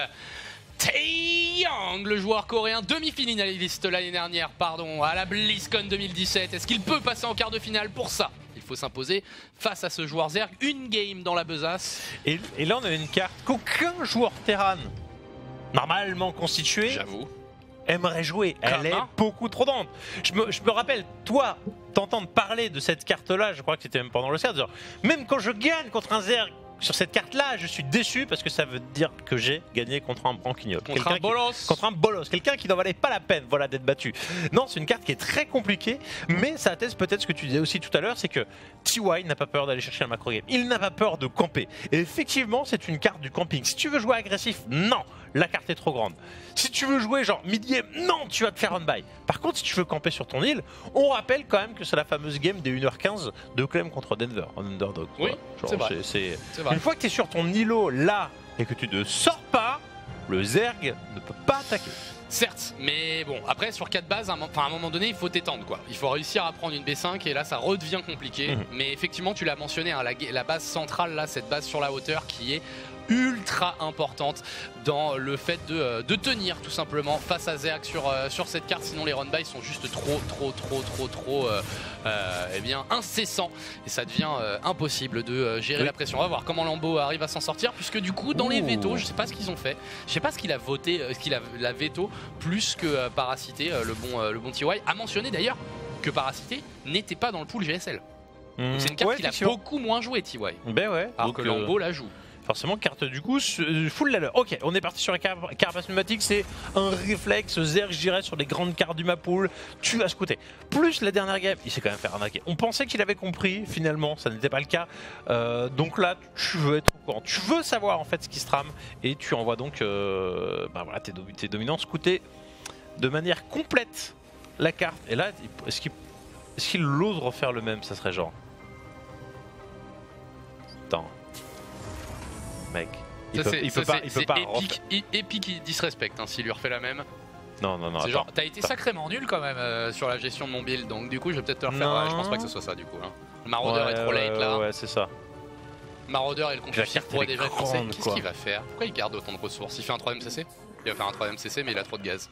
Taeyang, le joueur coréen, demi-finaliste l'année dernière, pardon, à la BlizzCon 2017. Est-ce qu'il peut passer en quart de finale? Pour ça, il faut s'imposer face à ce joueur Zerg. Une game dans la besace. Et là, on a une carte qu'aucun joueur Terran, normalement constitué, j'avoue, aimerait jouer. Elle est beaucoup trop dense. Je me rappelle, toi, t'entendre parler de cette carte-là, je crois que c'était même pendant le cercle, même quand je gagne contre un Zerg sur cette carte-là, je suis déçu parce que ça veut dire que j'ai gagné contre un branquignol. Contre un bolos. Contre un bolos, quelqu'un qui n'en valait pas la peine, voilà, d'être battu. Non, c'est une carte qui est très compliquée, mais ça atteste peut-être ce que tu disais aussi tout à l'heure, c'est que TY n'a pas peur d'aller chercher un macro-game. Il n'a pas peur de camper. Et effectivement, c'est une carte du camping. Si tu veux jouer agressif, non, la carte est trop grande. Si tu veux jouer genre mid-game, non, tu vas te faire run-by. Par contre, si tu veux camper sur ton île, on rappelle quand même que c'est la fameuse game des 1h15 de Clem contre Denver, en underdog. Oui, c'est vrai. Une fois que tu es sur ton îlot là et que tu ne sors pas, le Zerg ne peut pas attaquer. Certes, mais bon, après sur 4 bases, à un moment donné, il faut t'étendre quoi. Il faut réussir à prendre une B5 et là ça redevient compliqué. Mais effectivement, tu l'as mentionné, hein, la base centrale là, cette base sur la hauteur qui est ultra importante dans le fait de tenir tout simplement face à Zerg sur cette carte, sinon les run-by sont juste trop incessants et ça devient impossible de gérer la pression. On va voir comment Lambo arrive à s'en sortir, puisque du coup dans les vétos, je sais pas ce qu'ils ont fait, je sais pas ce qu'il a voté, ce qu'il a la veto plus que Paracité, le bon TY a mentionné d'ailleurs que Paracité n'était pas dans le pool GSL. Donc c'est une carte qu'il a beaucoup moins joué TY, alors que Lambo la joue. Forcément, carte du coup, full la leur. Ok, on est parti sur la carapace pneumatique, c'est un réflexe Zerg, je dirais, sur les grandes cartes du map-pool. Tu vas scouter. Plus la dernière game, il s'est quand même fait arnaquer. On pensait qu'il avait compris, finalement, ça n'était pas le cas. Donc là, tu veux être au courant, tu veux savoir en fait ce qui se trame et tu envoies donc voilà, tes dominants scouter de manière complète la carte. Et là, est-ce qu'il ose refaire le même? Ça serait genre... Attends... Mec, il peut pas. Epic disrespect, hein, s'il lui refait la même. Non. C'est genre, t'as été sacrément nul quand même sur la gestion de mon build, donc du coup je vais peut-être te refaire. Ouais, je pense pas que ce soit ça du coup. Hein. Le maraudeur est trop late là. Ouais, c'est ça. Maraudeur et le conflit pourrait déjà penser. Qu'est-ce qu'il va faire? Pourquoi il garde autant de ressources? Il fait un 3ème CC? Il va faire un 3ème CC, mais il a trop de gaz.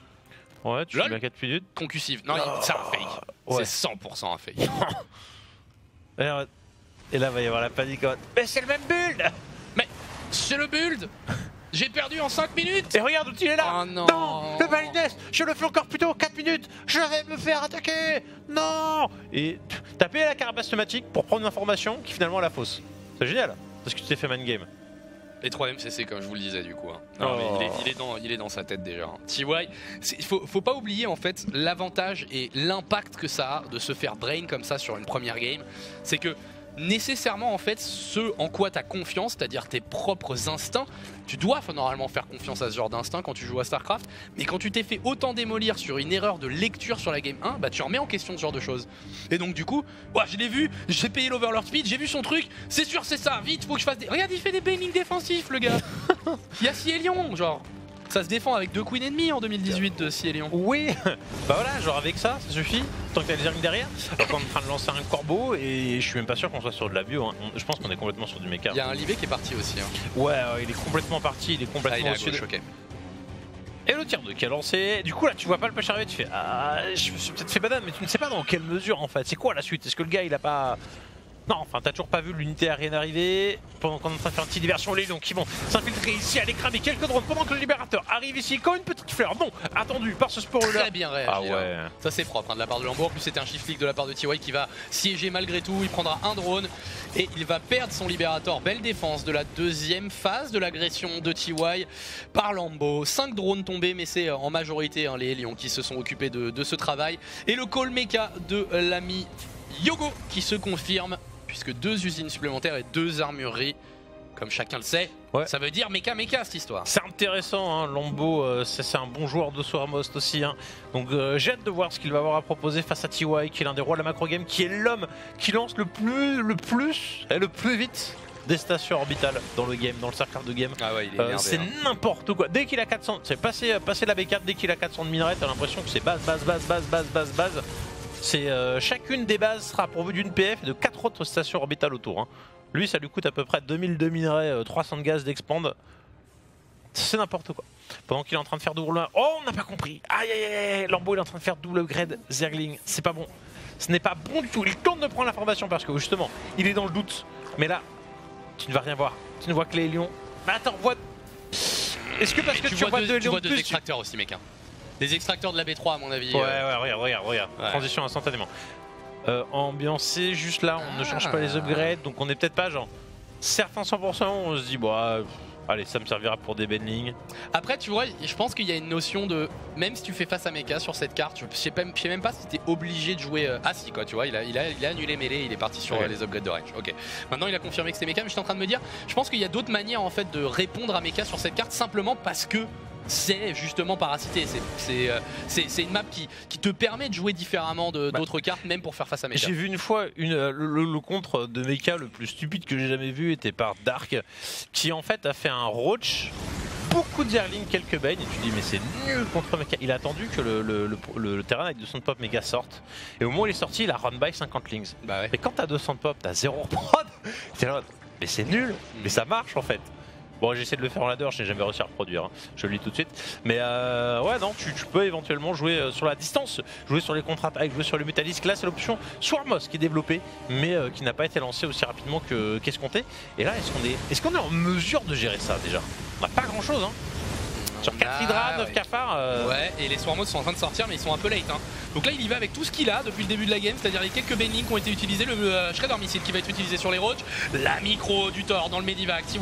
Ouais, tu fais 4 minutes. Concussive. Non, c'est un fake. Ouais. C'est 100% un fake. Et là, il va y avoir la panique. Mais c'est le même build! C'est le build. J'ai perdu en 5 minutes. Et regarde où il est là. Non, le balines. Je le fais encore plutôt en 4 minutes. Je vais me faire attaquer. Non. Et taper la carapace pneumatique pour prendre une information qui finalement est la fausse. C'est génial. Parce que tu t'es fait man game. Et 3ème CC comme je vous le disais du coup. Non, mais il est dans sa tête déjà. TY, il faut pas oublier en fait l'avantage et l'impact que ça a de se faire brain comme ça sur une première game. C'est que nécessairement en fait ce en quoi tu as confiance, c'est-à-dire tes propres instincts, tu dois normalement faire confiance à ce genre d'instinct quand tu joues à Starcraft, mais quand tu t'es fait autant démolir sur une erreur de lecture sur la game 1, bah tu remets en question ce genre de choses. Et donc du coup, ouais, je l'ai vu, j'ai payé l'overlord speed, j'ai vu son truc, c'est sûr c'est ça, vite faut que je fasse des... Regarde, il fait des bailing défensifs le gars. Yassi et Lyon, genre ça se défend avec 2 queens ennemis en 2018 de Cielion. Oui, bah voilà, genre avec ça, ça suffit. Tant que t'as le Zerg derrière, alors qu'on est en train de lancer un corbeau et je suis même pas sûr qu'on soit sur de la bio. Hein. Je pense qu'on est complètement sur du mecha. Il y a un Libé qui est parti aussi. Hein. Ouais, il est complètement parti, il est complètement au sud. Okay. Et le tir 2 qui a lancé. Du coup, là, tu vois pas le push arriver, tu fais ah, je me suis peut-être fait banane, mais tu ne sais pas dans quelle mesure en fait. C'est quoi la suite? Est-ce que le gars il a pas. Non, enfin t'as toujours pas vu l'unité aérienne arriver pendant qu'on est en train de faire une petite diversion, les lions qui vont s'infiltrer ici, aller cramer quelques drones pendant que le libérateur arrive ici, quand une petite fleur, bon, attendu par ce sport-là. Très bien réagi, ah ouais. Hein. Ça c'est propre hein, de la part de Lambo, en plus c'était un shift flick de la part de TY qui va siéger malgré tout, il prendra un drone et il va perdre son libérateur. Belle défense de la deuxième phase de l'agression de TY par Lambo. 5 drones tombés mais c'est en majorité hein, les lions qui se sont occupés de ce travail. Et le call mecha de l'ami Yogo qui se confirme, puisque 2 usines supplémentaires et 2 armureries, comme chacun le sait, ouais. Ça veut dire méca méca cette histoire. C'est intéressant, hein, Lambo, c'est un bon joueur de Soramost aussi. Hein. Donc j'ai hâte de voir ce qu'il va avoir à proposer face à TY, qui est l'un des rois de la macro-game, qui est l'homme qui lance le plus vite des stations orbitales dans le game, dans le Starcraft de game. Ah ouais, c'est n'importe hein. Quoi. Dès qu'il a 400, c'est passé la B4, dès qu'il a 400 de minerais, t'as l'impression que c'est base. C'est chacune des bases sera pourvue d'une PF et de 4 autres stations orbitales autour. Hein. Lui, ça lui coûte à peu près 2002 minerais, 300 de gaz d'expand. C'est n'importe quoi. Pendant qu'il est en train de faire double... Oh, on n'a pas compris. Aïe, aïe, aïe. Lambo, il est en train de faire double grade Zergling. C'est pas bon. Ce n'est pas bon du tout. Il tente de prendre l'information parce que justement, il est dans le doute. Mais là, tu ne vas rien voir. Tu ne vois que les lions. Mais attends, vois... Est-ce que parce que tu vois deux lions de plus... extracteurs aussi, mec. Hein. Des extracteurs de la B3 à mon avis. Ouais, regarde. Ouais. Transition instantanément. Ambiancé, juste là, on ne change pas les upgrades, donc on est peut-être pas genre... Certains 100%, on se dit, bah, allez, ça me servira pour des bendings. Après, tu vois, je pense qu'il y a une notion de... Même si tu fais face à Mecha sur cette carte, je sais même pas si t'es obligé de jouer... Ah si, quoi, tu vois, il a annulé mêlée, il est parti sur les upgrades de range. Ok. Maintenant, il a confirmé que c'était Mecha, mais je suis en train de me dire, je pense qu'il y a d'autres manières, en fait, de répondre à Mecha sur cette carte, simplement parce que... C'est justement Paracité, c'est une map qui te permet de jouer différemment d'autres cartes, même pour faire face à Mecha. J'ai vu une fois le contre de Mecha le plus stupide que j'ai jamais vu était par Dark, qui en fait a fait un roach, beaucoup de Zerglings, quelques bains, et tu te dis mais c'est nul contre Mecha. Il a attendu que le terrain avec 200 de pop Mecha sorte, et au moment où il est sorti, il a run by 50 lings. Bah ouais. Mais quand t'as 200 de pop, t'as 0 prod, t'es là, mais c'est nul, mais ça marche en fait. Bon, j'essaie de le faire en ladder, je n'ai jamais réussi à reproduire, hein. Je le lis tout de suite. Mais ouais, non, tu peux éventuellement jouer sur la distance, jouer sur les contre-attaques, jouer sur le Mutalisque. Là, c'est l'option Swarmos qui est développée, mais qui n'a pas été lancée aussi rapidement qu'escompté. Et là, est-ce qu'on est en mesure de gérer ça déjà? On n'a pas grand-chose, hein. Sur 4 hydras, 9 cafards. Ouais, et les Swarmos sont en train de sortir, mais ils sont un peu late. Hein. Donc là, il y va avec tout ce qu'il a depuis le début de la game, c'est-à-dire les quelques bendings qui ont été utilisés, le Shredder Missile qui va être utilisé sur les Roach, la micro du Thor dans le Medivac, TY,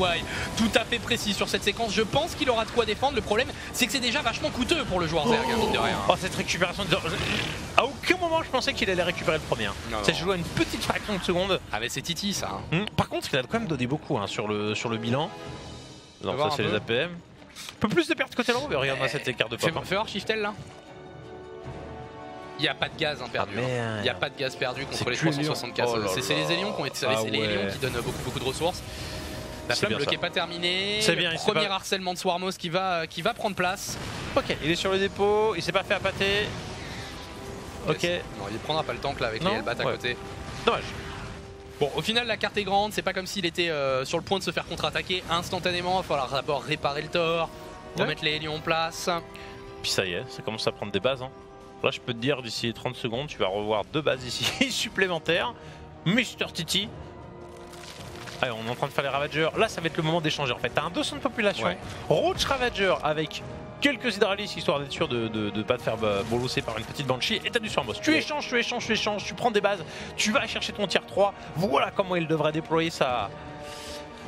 tout à fait précis sur cette séquence. Je pense qu'il aura de quoi défendre. Le problème, c'est que c'est déjà vachement coûteux pour le joueur Zerg, mine de rien. Oh, cette récupération de Zerg. À aucun moment, je pensais qu'il allait récupérer le premier. Ça se joue à une petite fraction de seconde. Ah, mais c'est Titi, ça. Hein. Par contre, il a quand même donné beaucoup hein, sur le bilan. Non, ça, c'est les APM. Un peu plus de pertes côté là, mais regarde-moi cet écart de pop. Fais voir Shiftel là. Il n'y a pas de gaz hein, perdu. Il n'y a pas de gaz perdu contre les 375. Oh c'est les Élions qui ont été. C'est les Élions qui donnent beaucoup de ressources. La flamme bloquée n'est pas terminée. C'est bien. Le premier harcèlement de Swarmos qui va prendre place. Ok, il est sur le dépôt, il s'est pas fait appâter. Ok. Non, il ne prendra pas le tank là avec les Hellbat à côté. Dommage. Bon, au final, la carte est grande, c'est pas comme s'il était sur le point de se faire contre-attaquer instantanément. Il va falloir d'abord réparer le Thor, remettre les Hélions en place. Puis ça y est, ça commence à prendre des bases. Hein. Là, je peux te dire, d'ici 30 secondes, tu vas revoir 2 bases ici supplémentaires. Mister Titi. Allez, on est en train de faire les Ravagers. Là, ça va être le moment d'échanger en fait. T'as un 200 de population. Ouais. Roach Ravager avec quelques hydralis histoire d'être sûr de pas te faire bolosser par une petite banshee et t'as du Swarmos. Tu échanges, tu prends des bases, tu vas chercher ton tier 3, voilà comment il devrait déployer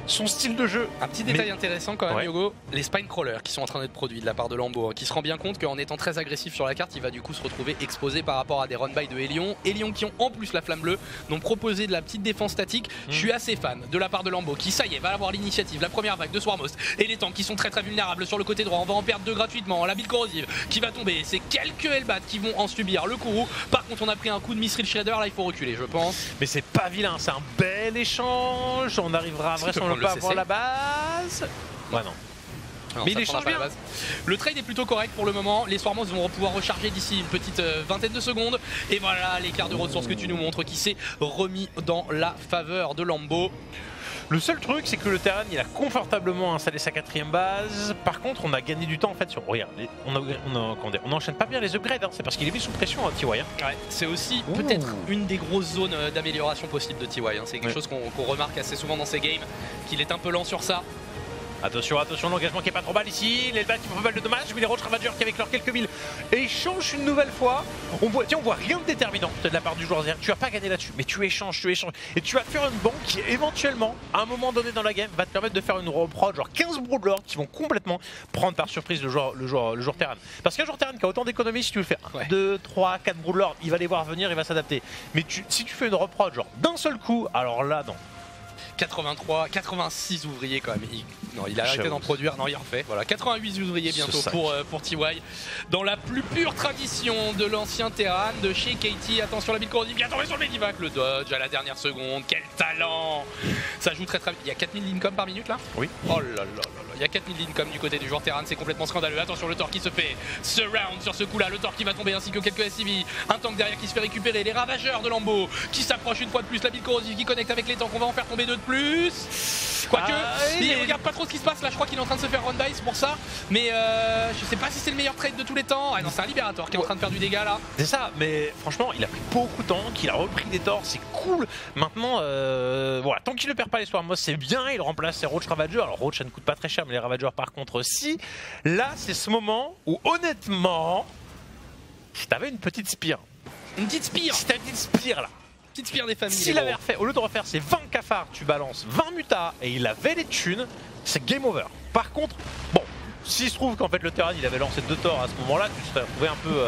son style de jeu. Un petit détail intéressant quand même Yogo, les spine crawlers qui sont en train d'être produits de la part de Lambo, hein, qui se rend bien compte qu'en étant très agressif sur la carte, il va du coup se retrouver exposé par rapport à des run-by de Hélions. Hélions qui ont en plus la flamme bleue, donc proposé de la petite défense statique. Je suis assez fan de la part de Lambo qui ça y est va avoir l'initiative, la première vague de Swarmos et les tanks qui sont très très vulnérables sur le côté droit. On va en perdre 2 gratuitement, la bille corrosive qui va tomber, c'est quelques Hellbat qui vont en subir le Kourou. Par contre on a pris un coup de Mithril Shredder, là il faut reculer je pense. Mais c'est pas vilain, c'est un bel échange, on arrivera à vrai sans pas avoir la base. Ouais non. Non mais il échange bien. Le trade est plutôt correct pour le moment. Les Swarmos vont pouvoir recharger d'ici une petite vingtaine de secondes. Et voilà l'écart de ressources que tu nous montres qui s'est remis dans la faveur de Lambo. Le seul truc, c'est que le Terran, il a confortablement installé sa quatrième base. Par contre, on a gagné du temps en fait sur... Regarde, on n'enchaîne pas bien les upgrades, hein. C'est parce qu'il est mis sous pression, TY. Hein. Ouais, c'est aussi peut-être une des grosses zones d'amélioration possible de TY. Hein. C'est quelque chose qu'on remarque assez souvent dans ces games, qu'il est un peu lent sur ça. Attention, attention, l'engagement qui est pas trop mal ici, les balles qui font pas mal de dommages, mais les Rogue Ravagers qui avec leurs quelques milles échangent une nouvelle fois. On voit, tiens, on voit rien de déterminant de la part du joueur Zerg, tu as pas gagné là-dessus, mais tu échanges, et tu vas faire une banque qui éventuellement, à un moment donné dans la game, va te permettre de faire une reprod, genre 15 Broodlords qui vont complètement prendre par surprise le joueur Terran. Parce qu'un joueur Terran qui a autant d'économies, si tu le fais 1, 2, 3, 4 Broodlords, il va les voir venir, il va s'adapter. Mais si tu fais une reprod, genre d'un seul coup, alors là, non. 83, 86 ouvriers quand même. Non, il a arrêté d'en produire. Non, il refait. Voilà, 88 ouvriers bientôt pour TY. Dans la plus pure tradition de l'ancien Terran, de chez Katie. Attention, la build coordonnée bien tombée sur le Medivac. Le dodge à la dernière seconde. Quel talent! Ça joue très très vite. Il y a 4000 Lincom par minute là? Oui. Oh là là là là. Il y a 4000 Lincom du côté du joueur Terran. C'est complètement scandaleux. Attention, le Tor qui se fait surround sur ce coup là. Le Tor qui va tomber ainsi que quelques SCV. Un tank derrière qui se fait récupérer. Les ravageurs de Lambo qui s'approchent une fois de plus. La build corrosive qui connecte avec les tanks. On va en faire tomber deux de plus. Quoique, il regarde pas trop ce qui se passe là, je crois qu'il est en train de se faire run dice pour ça, mais je sais pas si c'est le meilleur trade de tous les temps. Ah non, c'est un libérateur qui est en train de faire du dégât là. C'est ça, mais franchement il a pris beaucoup de temps, qu'il a repris des torts, c'est cool. Maintenant, voilà, tant qu'il ne perd pas les soirs, moi c'est bien, il remplace ses Roach Ravagers. Alors Roach ça ne coûte pas très cher, mais les Ravagers par contre si. Là c'est ce moment où honnêtement, si t'avais une petite spire. Une petite spire. Si t'as une petite spire là. Petite spire des familles. S'il avait refait, au lieu de refaire ses 20 cafards, tu balances 20 mutas et il avait les thunes, c'est game over. Par contre, bon, s'il se trouve qu'en fait le Terran il avait lancé 2 torts à ce moment-là, tu te serais retrouvé un peu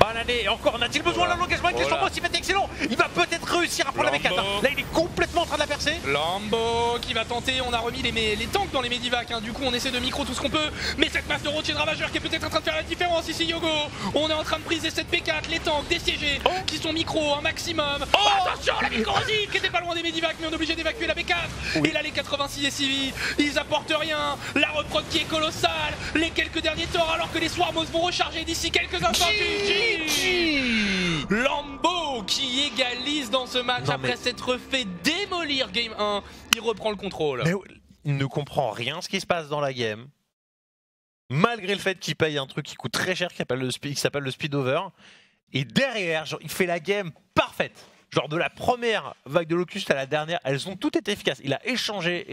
banané. Et encore, on a-t-il besoin d'un engagement avec les Lambo? Il va être excellent. Il va peut-être réussir à prendre la mécanique. Là, il est complètement en train de la percer. Lambo qui va tenter. On a remis les tanks dans les Medivac. Hein. Du coup, on essaie de micro tout ce qu'on peut. Mais cette masse de Rothschild Ravageur qui est peut-être en train de faire la différence ici, Yogo. On est en train de briser cette P4. Les tanks désiégés qui sont micro un maximum. Oh, attention, la micro-rosine qui était pas loin des Medivac, mais on est obligé d'évacuer la P4. Et là, les 86 SCV, ils apportent rien. La reprod qui est colossale. Les quelques derniers torts, alors que les Swarmos vont recharger d'ici quelques instants. Lambo qui égalise dans ce match après s'être fait démolir Game 1, il reprend le contrôle. Mais il ne comprend rien ce qui se passe dans la game, malgré le fait qu'il paye un truc qui coûte très cher, qui s'appelle le speed over. Et derrière, genre, il fait la game parfaite. Genre de la première vague de Locust à la dernière, elles ont toutes été efficaces. Il a échangé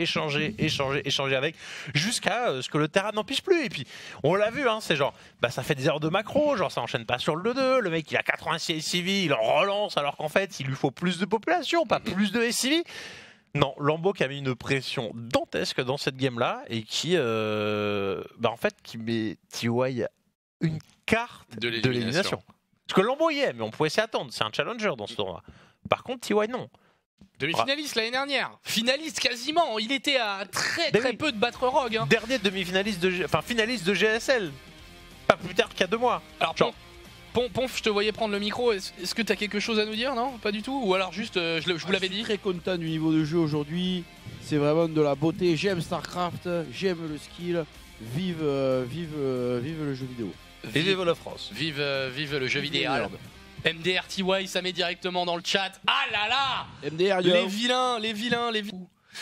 avec, jusqu'à ce que le Terran n'en puisse plus. Et puis, on l'a vu, hein, c'est genre, bah ça fait des erreurs de macro, genre ça enchaîne pas sur le 2-2, le mec il a 86 SCV, il en relance alors qu'en fait il lui faut plus de population, pas plus de SCV. Non, Lambo qui a mis une pression dantesque dans cette game-là, et qui, bah en fait, qui met TY une carte de l'élimination. Parce que Lambo y est, mais on pouvait s'y attendre, c'est un challenger dans ce tournoi. Par contre, TY non. Demi-finaliste l'année dernière. Finaliste quasiment. Il était à très très peu de battre Rogue. Hein. Dernier demi-finaliste de, enfin finaliste de GSL. Pas plus tard qu'à 2 mois. Alors Pomf, je te voyais prendre le micro. Est-ce que tu as quelque chose à nous dire? Non, pas du tout. Ou alors juste, je vous l'avais dit. Je suis très content du niveau de jeu aujourd'hui. C'est vraiment de la beauté. J'aime Starcraft. J'aime le skill. Vive le jeu vidéo. Et vive la France. Vive le jeu vidéo. MDR TY, ça met directement dans le chat. Ah là là, MDR, les vilains, les vilains, les vilains.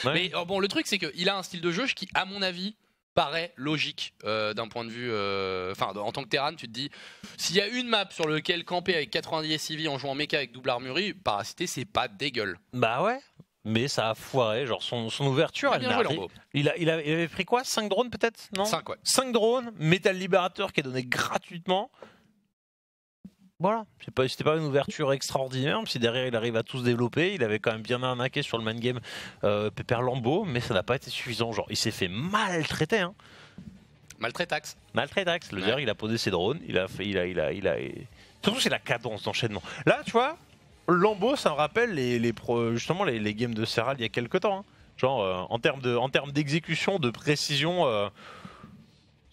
Ouais. Mais bon, le truc, c'est qu'il a un style de jeu qui, à mon avis, paraît logique d'un point de vue... Enfin, en tant que Terran, tu te dis, s'il y a une map sur laquelle camper avec 90 SCV en jouant méca avec double armurerie, Paracité, c'est pas dégueule. Bah ouais, mais ça a foiré. Genre, son ouverture, elle n'a rien. Il avait pris quoi, 5 drones peut-être? Non, 5, ouais. 5 drones, métal libérateur qui est donné gratuitement. Voilà, c'était pas une ouverture extraordinaire, même si derrière il arrive à tout se développer. Il avait quand même bien arnaqué sur le man game Pépère Lambo, mais ça n'a pas été suffisant. Genre, il s'est fait maltraiter. Hein. Maltraitax. Maltraitax. Le Zerg, il a posé ses drones, surtout, c'est la cadence d'enchaînement. Là, tu vois, Lambo, ça me rappelle justement les games de Serral il y a quelques temps. Hein. Genre, en termes d'exécution, de précision.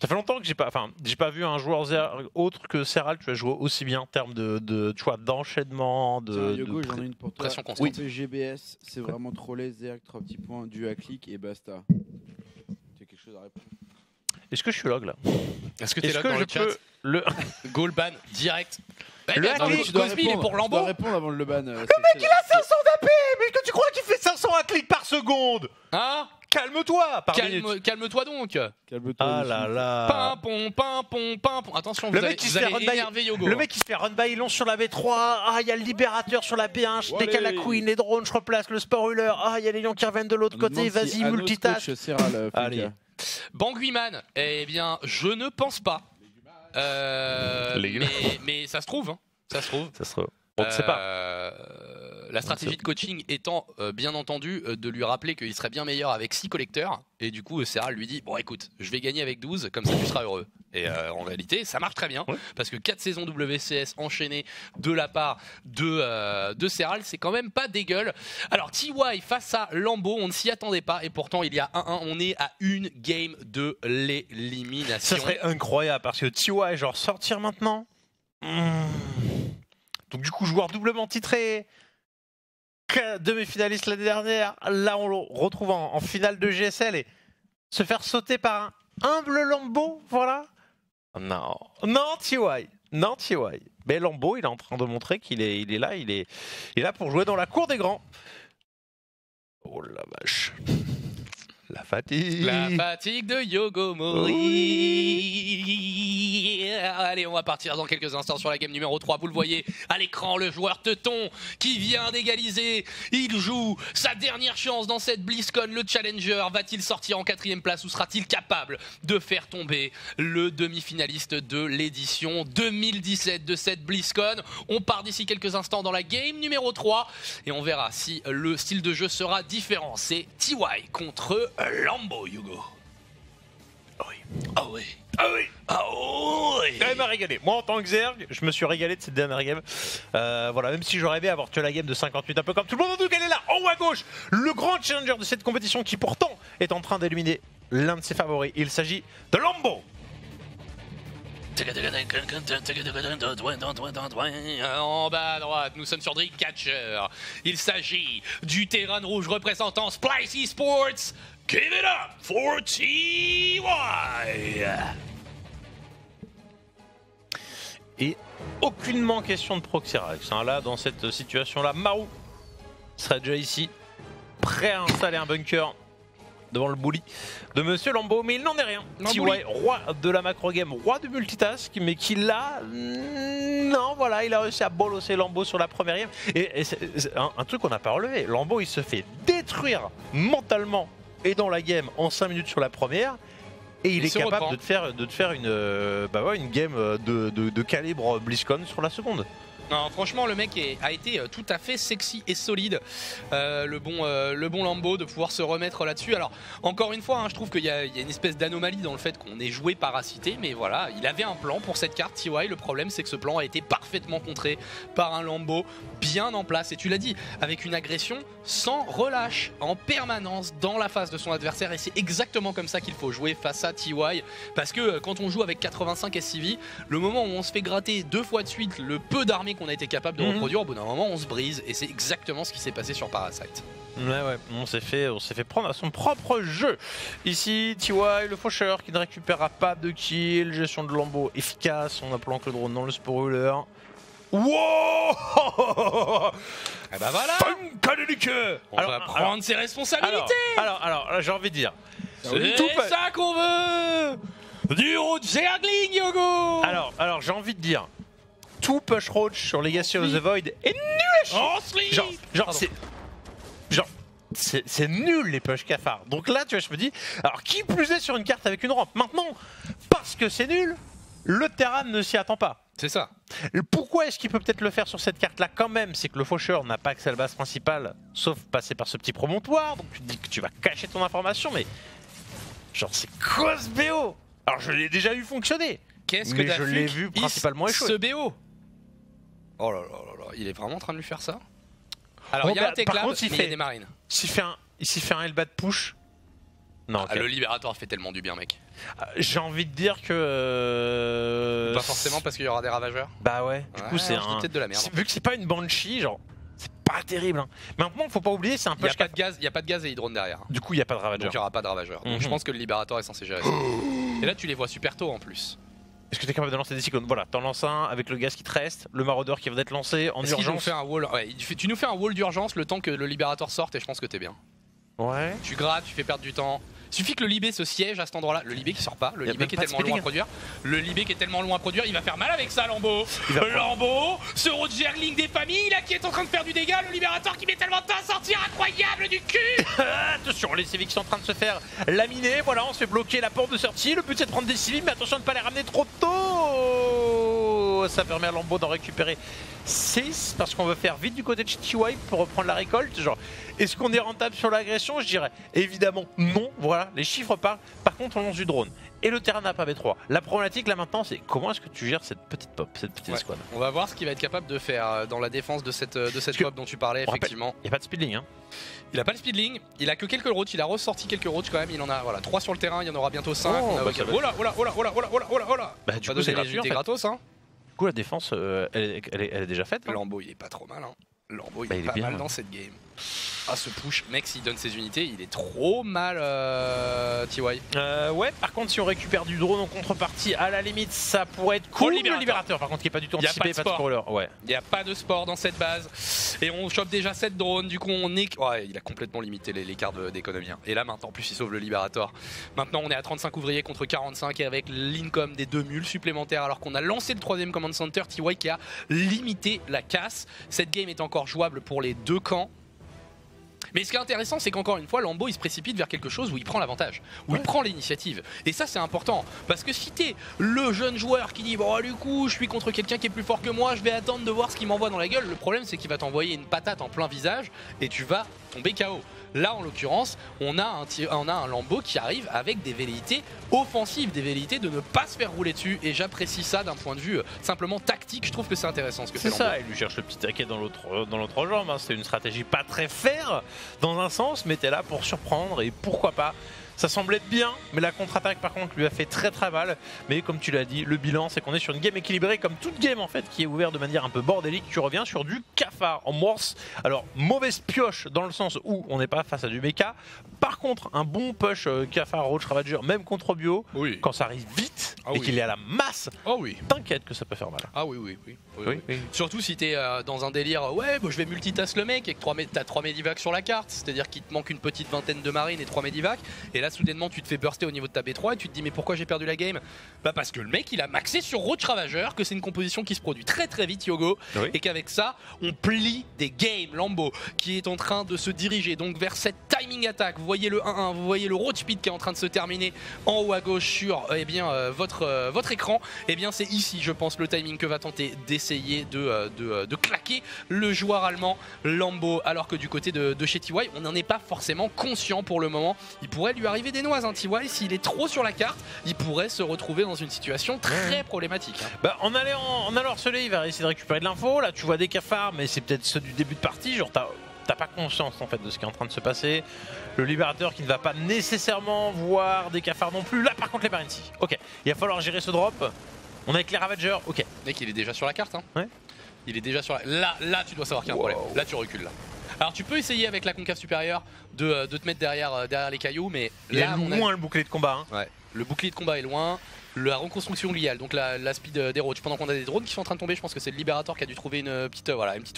Ça fait longtemps que j'ai pas vu un joueur autre que Serral, tu as joué aussi bien en termes d'enchaînement, de j'en ai une pour toi. Pression constante. Oui. GBS, c'est vraiment trop laid, Zerg, 3 petits points, du à clic et basta. Tu as quelque chose à répondre? Est-ce que je suis log là? Est-ce que t'es log dans le chat? Le goal ban direct. Le hacklick, Cosby il est pour Lambo. Tu dois répondre avant le ban. Le mec il a 500 d'AP. Mais que tu crois qu'il fait 500 hacklicks par seconde? Hein? Calme-toi! Calme-toi donc! Calme-toi. Ah là là! Pimpon, pimpon, pimpon! Attention, le mec qui se fait run by, il lance sur la B3. Ah, il y a le libérateur sur la B1. Je décale la queen, les drones, je replace le sport ruler. Ah, il y a les lions qui reviennent de l'autre côté. Vas-y, multitask. Allez. Banguiman, eh bien, je ne pense pas. Mais ça se trouve, hein. Ça se trouve. Ça se trouve. On ne sait pas. La stratégie de coaching étant, bien entendu, de lui rappeler qu'il serait bien meilleur avec 6 collecteurs. Et du coup, Serral lui dit « Bon, écoute, je vais gagner avec 12, comme ça tu seras heureux. » Et en réalité, ça marche très bien. Ouais. Parce que 4 saisons WCS enchaînées de la part de Serral, c'est quand même pas dégueul. Alors, TY face à Lambo, on ne s'y attendait pas. Et pourtant, il y a 1-1, on est à une game de l'élimination. Ça serait incroyable, parce que TY, genre, sortir maintenant. Donc du coup, joueur doublement titré, demi-finaliste l'année dernière, là on le retrouve en finale de GSL et se faire sauter par un humble Lambo, voilà. Non, non TY, non TY. Mais Lambo, il est en train de montrer qu'il est, il est là pour jouer dans la cour des grands. Oh la vache. La fatigue. La fatigue de Yogo Mori. Oui. Allez, on va partir dans quelques instants sur la game numéro 3. Vous le voyez à l'écran, le joueur Teuton qui vient d'égaliser. Il joue sa dernière chance dans cette BlizzCon. Le challenger va-t-il sortir en 4ème place ou sera-t-il capable de faire tomber le demi-finaliste de l'édition 2017 de cette BlizzCon? On part d'ici quelques instants dans la game numéro 3 et on verra si le style de jeu sera différent. C'est TY contre Lambo, Hugo. Ah oui. Ah oui. Ah oui. Ah oui. Elle m'a régalé. Moi, en tant que Zerg, je me suis régalé de cette dernière game. Voilà, même si j'aurais aimé avoir tué la game de 58, un peu comme tout le monde. En tout cas, elle est là, en haut à gauche. Le grand challenger de cette compétition qui, pourtant, est en train d'éliminer l'un de ses favoris. Il s'agit de Lambo. En bas à droite, nous sommes sur Dreamcatcher. Il s'agit du Terran rouge représentant Spicy Sports. Give it up for TY. Et aucunement question de Proxyrax. Hein. Là, dans cette situation-là, Maru serait déjà ici, prêt à installer un bunker devant le bully de Monsieur Lambo, mais il n'en est rien. TY, roi de la macro-game, roi du multitask, mais qui là, non, voilà, il a réussi à bolosser Lambo sur la première game. Et c'est un truc qu'on n'a pas relevé. Lambo, il se fait détruire mentalement et dans la game en 5 minutes sur la première, et il est capable de te faire une, bah ouais, une game de calibre BlizzCon sur la seconde. Non, franchement, le mec a été tout à fait sexy et solide, le bon Lambo, de pouvoir se remettre là-dessus. Alors, encore une fois, hein, je trouve qu'il y a une espèce d'anomalie dans le fait qu'on ait joué Paracité, mais voilà, il avait un plan pour cette carte, TY. Le problème, c'est que ce plan a été parfaitement contré par un Lambo bien en place, et tu l'as dit, avec une agression sans relâche, en permanence dans la face de son adversaire, et c'est exactement comme ça qu'il faut jouer face à TY, parce que quand on joue avec 85 SCV, le moment où on se fait gratter deux fois de suite le peu d'armées qu'on a été capable de reproduire, au bout d'un moment on se brise, et c'est exactement ce qui s'est passé sur Parasite. Ouais ouais, on s'est fait prendre à son propre jeu. Ici TY, le faucheur qui ne récupérera pas de kill, gestion de Lambo efficace, on planque le drone dans le spoiler. Wow. Et bah voilà, on va prendre ses responsabilités. Alors j'ai envie de dire, c'est ça qu'on veut du road Zergling, Yogo. Alors j'ai envie de dire, tout push roach sur Legacy of the Void est nul à chier. Genre c'est nul les push cafards. Donc là tu vois, je me dis, alors qui plus est sur une carte avec une rampe. Maintenant, parce que c'est nul, le Terran ne s'y attend pas. C'est ça. Pourquoi est-ce qu'il peut peut-être le faire sur cette carte-là quand même? C'est que le faucheur n'a pas accès à la base principale, sauf passer par ce petit promontoire. Donc tu te dis que tu vas cacher ton information, mais genre c'est Cosby. Alors je l'ai déjà vu fonctionner. Qu'est-ce que t'as vu? Je l'ai vu principalement échouer. Ce BO. Oh là là là là, il est vraiment en train de lui faire ça. Alors il y a un T-Clap, mais il y a des marines. S'il fait un Elbat push. Non. Le libératoire fait tellement du bien, mec. J'ai envie de dire que. Pas forcément, parce qu'il y aura des ravageurs. Bah ouais. Du coup c'est peut-être de la merde. Vu que c'est pas une Banshee, genre, c'est pas terrible. Hein. Maintenant, faut pas oublier, c'est un push. Il y a pas de gaz et hydrone derrière. Du coup, il y a pas de ravageurs. Donc il y aura pas de ravageurs. Donc je pense que le libératoire est censé gérer ça. Et là tu les vois super tôt en plus. Est-ce que t'es capable de lancer des cyclones? Voilà, t'en lances un avec le gaz qui te reste, le maraudeur qui va d'être lancé en urgence. Tu nous fais un wall d'urgence le temps que le libérateur sorte et je pense que t'es bien. Ouais. Tu grattes, tu fais perdre du temps. Suffit que le Libé se siège à cet endroit-là. Le Libé qui sort pas, le Libé qui est tellement loin à produire. Le Libé qui est tellement loin à produire, il va faire mal avec ça, Lambo. Lambo, ce road gerling des familles là qui est en train de faire du dégât. Le libérateur qui met tellement de temps à sortir, incroyable du cul. Attention, les civiques sont en train de se faire laminer. Voilà, on se fait bloquer la porte de sortie. Le but c'est de prendre des civiques, mais attention de ne pas les ramener trop tôt. Ça permet à Lambo d'en récupérer 6 parce qu'on veut faire vite du côté de TY pour reprendre la récolte. Genre, est-ce qu'on est rentable sur l'agression? Je dirais évidemment non. Voilà. Les chiffres parlent, par contre on lance du drone et le terrain n'a pas B3. La problématique là maintenant c'est comment est-ce que tu gères cette petite pop, cette petite squad. On va voir ce qu'il va être capable de faire dans la défense de cette pop dont tu parlais effectivement. Il n'y a pas de speedling hein. Il n'a pas le speedling, il a que quelques routes, il a ressorti quelques routes quand même, il en a voilà, 3 sur le terrain, il y en aura bientôt 5. Oh là. Bah du coup c'est gratos hein. Du coup la défense elle est déjà faite. Lambo il est pas trop mal hein. Lambo il est pas mal dans cette game. Ah ce push, mec s'il donne ses unités, il est trop mal TY. Ouais par contre si on récupère du drone en contrepartie, à la limite ça pourrait être cool. Le libérateur par contre qui est pas du tout anticipé, pas de scroller. Ouais. Il n'y a pas de sport dans cette base. Et on chope déjà 7 drones, du coup on est... Ouais il a complètement limité l'écart d'économie. Hein. Et là maintenant en plus il sauve le libérateur. Maintenant on est à 35 ouvriers contre 45 et avec l'income des 2 mules supplémentaires alors qu'on a lancé le 3ème command center, TY qui a limité la casse. Cette game est encore jouable pour les deux camps. Mais ce qui est intéressant, c'est qu'encore une fois, Lambo il se précipite vers quelque chose où il prend l'avantage, où il prend l'initiative. Et ça, c'est important. Parce que si t'es le jeune joueur qui dit, bon, du coup, je suis contre quelqu'un qui est plus fort que moi, je vais attendre de voir ce qu'il m'envoie dans la gueule, le problème, c'est qu'il va t'envoyer une patate en plein visage et tu vas tomber KO. Là, en l'occurrence, on a un Lambo qui arrive avec des velléités offensives, des velléités de ne pas se faire rouler dessus. Et j'apprécie ça d'un point de vue simplement tactique. Je trouve que c'est intéressant ce que fait Lambo. C'est ça, il lui cherche le petit taquet dans l'autre jambe. Hein. C'est une stratégie pas très fair dans un sens, mais t'es là pour surprendre et pourquoi pas. Ça semblait bien, mais la contre-attaque par contre lui a fait très très mal. Mais comme tu l'as dit, le bilan c'est qu'on est sur une game équilibrée comme toute game en fait, qui est ouverte de manière un peu bordélique. Tu reviens sur du cafard en morse. Alors mauvaise pioche dans le sens où on n'est pas face à du mecha. Par contre un bon push cafard, roach, ravager, même contre bio, quand ça arrive vite et qu'il est à la masse, t'inquiète que ça peut faire mal. Ah oui. Surtout si t'es dans un délire, ouais bah, je vais multitask le mec et que t'as 3 medivacs sur la carte. C'est-à-dire qu'il te manque une petite vingtaine de marines et 3 medivacs. Et là soudainement tu te fais burster au niveau de ta B3 et tu te dis mais pourquoi j'ai perdu la game? Bah parce que le mec il a maxé sur Roach Ravager, que c'est une composition qui se produit très très vite Yogo, et qu'avec ça on plie des games. Lambo qui est en train de se diriger donc vers cette timing attack, vous voyez le 1-1, vous voyez le Roach Pit qui est en train de se terminer en haut à gauche sur votre écran, et bien c'est ici je pense le timing que va tenter d'essayer de claquer le joueur allemand Lambo, alors que du côté de chez TY on n'en est pas forcément conscient pour le moment. Il pourrait lui arriver des noises, hein, TY, s'il est trop sur la carte, il pourrait se retrouver dans une situation très problématique. Hein. Bah, en allant harceler, il va essayer de récupérer de l'info. Là, tu vois des cafards, mais c'est peut-être ceux du début de partie. Genre, t'as pas conscience en fait de ce qui est en train de se passer. Le libérateur qui ne va pas nécessairement voir des cafards non plus. Là, par contre, les marines, si. Ok, il va falloir gérer ce drop. On est avec les ravagers. Ok. Le mec, il est déjà sur la carte. Hein. Ouais. Il est déjà sur la. Là, tu dois savoir qu'il y a un problème. Là, tu recules là. Alors tu peux essayer avec la concave supérieure de te mettre derrière les cailloux, mais il là, est loin le bouclier de combat. Hein. Ouais. Le bouclier de combat est loin. La reconstruction liale, donc la speed des roads. Pendant qu'on a des drones qui sont en train de tomber, je pense que c'est le libérateur qui a dû trouver une petite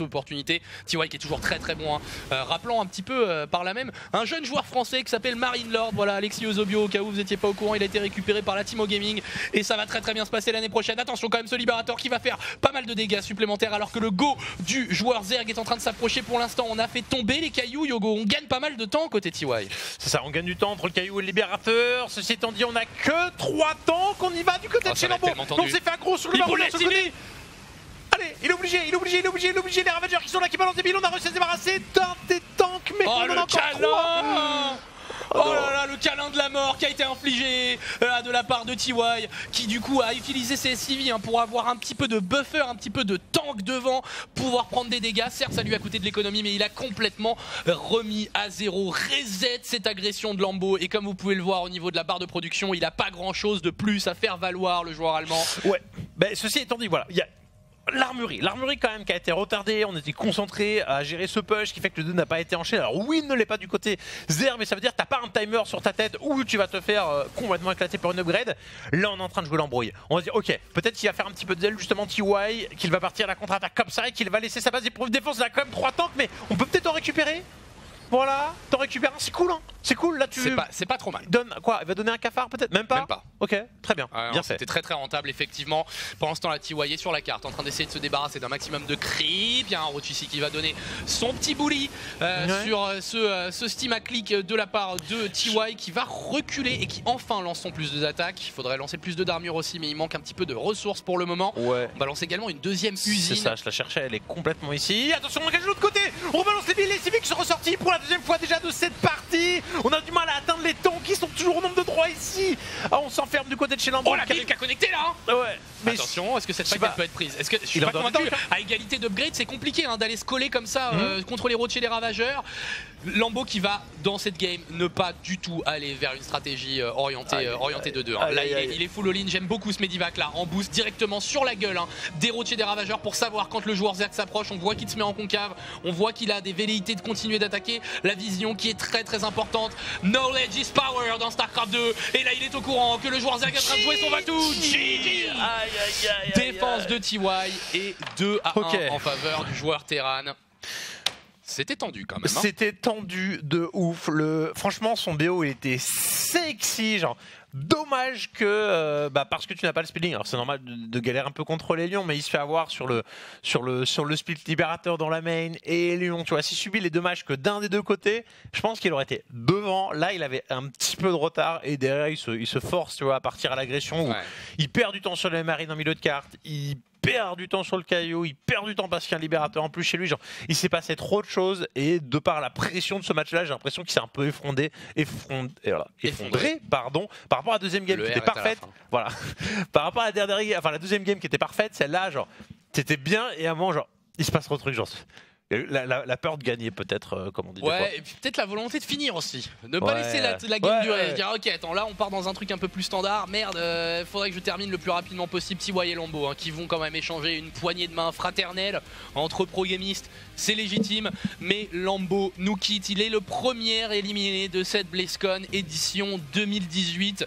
opportunité. TY qui est toujours très très bon, hein. Rappelant un petit peu par là même un jeune joueur français qui s'appelle Marine Lord. Voilà, Alexis Ozobio, au cas où vous n'étiez pas au courant, il a été récupéré par la Timo Gaming et ça va très très bien se passer l'année prochaine. Attention quand même ce libérateur qui va faire pas mal de dégâts supplémentaires alors que le go du joueur Zerg est en train de s'approcher. Pour l'instant on a fait tomber les cailloux Yogo, on gagne pas mal de temps côté TY. C'est ça, on gagne du temps entre le caillou et le libérateur. Ceci étant dit, on a que 3 temps. On y va du côté de chez Lambo. On s'est fait accro sur le barreau. Allez, il est obligé, les Ravagers qui sont là, qui balancent des billes, on a réussi à se débarrasser des tanks, mais on en a encore 3. Oh là là, le câlin de la mort qui a été infligé de la part de TY, qui du coup a utilisé ses SCV hein, pour avoir un petit peu de buffer, un petit peu de tank devant, pouvoir prendre des dégâts. Certes ça lui a coûté de l'économie, mais il a complètement remis à zéro, reset cette agression de Lambo. Et comme vous pouvez le voir au niveau de la barre de production, il n'a pas grand chose de plus à faire valoir, le joueur allemand. Ouais, bah, ceci étant dit, voilà, il y a l'armurerie. L'armurerie quand même qui a été retardée, on était concentré à gérer ce push qui fait que le 2 n'a pas été enchaîné. Alors oui, il ne l'est pas du côté Zerg, mais ça veut dire que t'as pas un timer sur ta tête où tu vas te faire complètement éclater pour une upgrade. Là on est en train de jouer l'embrouille. On va dire ok, peut-être qu'il va faire un petit peu de zèle justement TY, qu'il va partir à la contre-attaque comme ça et qu'il va laisser sa base d'épreuve défense. Il a quand même 3 tanks, mais on peut peut-être en récupérer. Voilà, t'en récupères un, c'est cool hein. C'est cool, là tu... C'est pas trop mal. Donne, quoi, il va donner un cafard peut-être? Même pas? Même pas. Ok, très bien, ouais, bien fait. C'était très très rentable effectivement. Pendant ce temps la TY est sur la carte, en train d'essayer de se débarrasser d'un maximum de creep. Il y a un route ici qui va donner son petit bully sur ce steam à clic de la part de TY qui va reculer et qui enfin lance son plus d'attaque. Il faudrait lancer plus d'armure aussi, mais il manque un petit peu de ressources pour le moment. Ouais. On balance également une deuxième usine. C'est ça, je la cherchais, elle est complètement ici. Attention, on engage de l'autre côté. On balance les billets civiques qui sont ressortis pour la deuxième fois déjà de cette partie. On a du mal à atteindre les tanks qui sont toujours au nombre de 3 ici. Ah, on s'enferme du côté de chez Lambo. Oh, la ville qui a connecté là hein. Ouais. Mais attention, est-ce que cette fight peut être prise? Est-ce que je suis pas convaincu? À égalité d'upgrade, c'est compliqué hein, d'aller se coller comme ça contre les routiers, les ravageurs. Lambo qui va dans cette game ne pas du tout aller vers une stratégie orientée de 2 hein. Là il est full all-in, j'aime beaucoup ce Medivac là, en boost directement sur la gueule hein, des routiers, des ravageurs pour savoir quand le joueur Zerg s'approche. On voit qu'il se met en concave, on voit qu'il a des velléités de continuer d'attaquer. La vision qui est très très importante. Knowledge is power dans Starcraft 2. Et là il est au courant que le joueur Zerg est en train de jouer son Vatou. GG. Défense de TY et 2 à 1 en faveur du joueur Terran. C'était tendu quand même hein. C'était tendu de ouf, franchement son BO il était sexy genre. Dommage que, parce que tu n'as pas le speeding, alors c'est normal de galérer un peu contre les lions, mais il se fait avoir sur le split libérateur dans la main et lion, tu vois, s'il subit les dommages que d'un des deux côtés, je pense qu'il aurait été devant, là il avait un petit peu de retard et derrière il se force, tu vois, à partir à l'agression, ouais. Il perd du temps sur les marines en milieu de carte, il perd du temps sur le caillou, il perd du temps parce qu'il y a un libérateur en plus chez lui, genre il s'est passé trop de choses et de par la pression de ce match-là, j'ai l'impression qu'il s'est un peu effondré, pardon, par rapport à la deuxième game qui était parfaite, voilà, par rapport à la dernière, enfin la deuxième game qui était parfaite, celle-là, genre, c'était bien et avant, genre, il se passe trop de trucs, genre. La peur de gagner peut-être, comme on dit. Ouais, et puis peut-être la volonté de finir aussi. Ne pas laisser la game durer. Dire ok, attends, là on part dans un truc un peu plus standard. Merde, faudrait que je termine le plus rapidement possible. TY et Lambo hein, qui vont quand même échanger une poignée de main fraternelle entre pro-gamistes. C'est légitime, mais Lambo nous quitte. Il est le premier éliminé de cette BlizzCon édition 2018.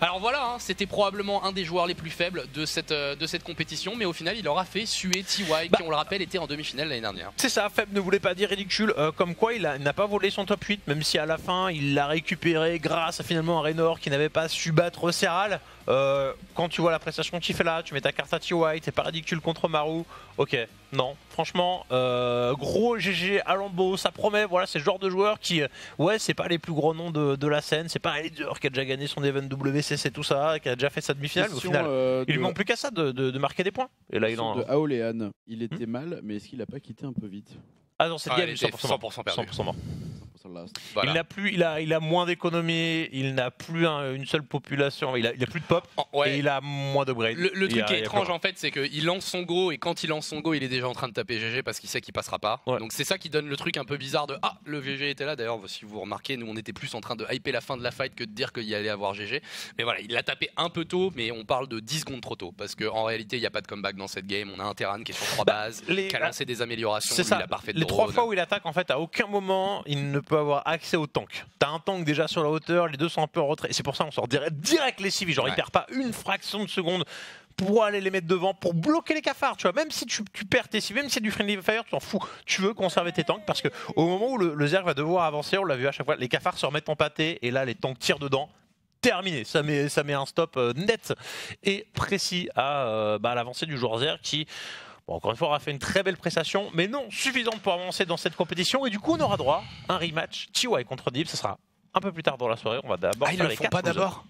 Alors voilà, hein, c'était probablement un des joueurs les plus faibles de cette compétition, mais au final il aura fait suer TY qui, on le rappelle, était en demi-finale l'année dernière. C'est ça, faible ne voulait pas dire ridicule, comme quoi il n'a pas volé son top 8, même si à la fin il l'a récupéré grâce à finalement un Raynor qui n'avait pas su battre Serral. Quand tu vois la prestation qu'il fait là, tu mets ta carte à TY, t'es pas ridicule contre Maru, ok, non, franchement, gros GG à Lambo, ça promet, voilà, c'est le genre de joueur qui, ouais, c'est pas les plus gros noms de la scène, c'est pas un leader qui a déjà gagné son event WCS et tout ça, qui a déjà fait sa demi-finale, au final, il lui manque plus qu'à ça de marquer des points. Et là, de Aoléan, il était mal, mais est-ce qu'il a pas quitté un peu vite? Ah non, cette game, il est 100% perdu. 100% mort. Voilà. Il a moins d'économie, il n'a plus une seule population, il a plus de pop et il a moins d'upgrade. Le truc qui est étrange en fait, c'est qu'il lance son go et quand il lance son go, il est déjà en train de taper GG parce qu'il sait qu'il passera pas. Ouais. Donc c'est ça qui donne le truc un peu bizarre de ah, le GG était là. D'ailleurs, si vous remarquez, nous on était plus en train de hyper la fin de la fight que de dire qu'il y allait avoir GG. Mais voilà, il l'a tapé un peu tôt, mais on parle de 10 secondes trop tôt parce qu'en réalité, il n'y a pas de comeback dans cette game. On a un Terran qui est sur 3 bases, qui a lancé des améliorations, il a parfait de drone. Les 3 fois où il attaque, en fait, à aucun moment il ne peut avoir accès au tank. T'as un tank déjà sur la hauteur, les deux sont un peu en retrait. C'est pour ça qu'on sort direct les civis. Genre, ils perdent pas une fraction de seconde pour aller les mettre devant, pour bloquer les cafards. Tu vois, même si tu perds tes civis, même si c'est du friendly fire, tu t'en fous. Tu veux conserver tes tanks parce que au moment où le Zerg va devoir avancer, on l'a vu à chaque fois, les cafards se remettent en pâté et là, les tanks tirent dedans. Terminé, ça met un stop net et précis à l'avancée du joueur Zerg qui. Bon, encore une fois, on a fait une très belle prestation, mais non suffisante pour avancer dans cette compétition. Et du coup, on aura droit à un rematch TY contre Nib. Ce sera un peu plus tard dans la soirée. On va d'abord faire les 4 losers. Ils le font pas d'abord ?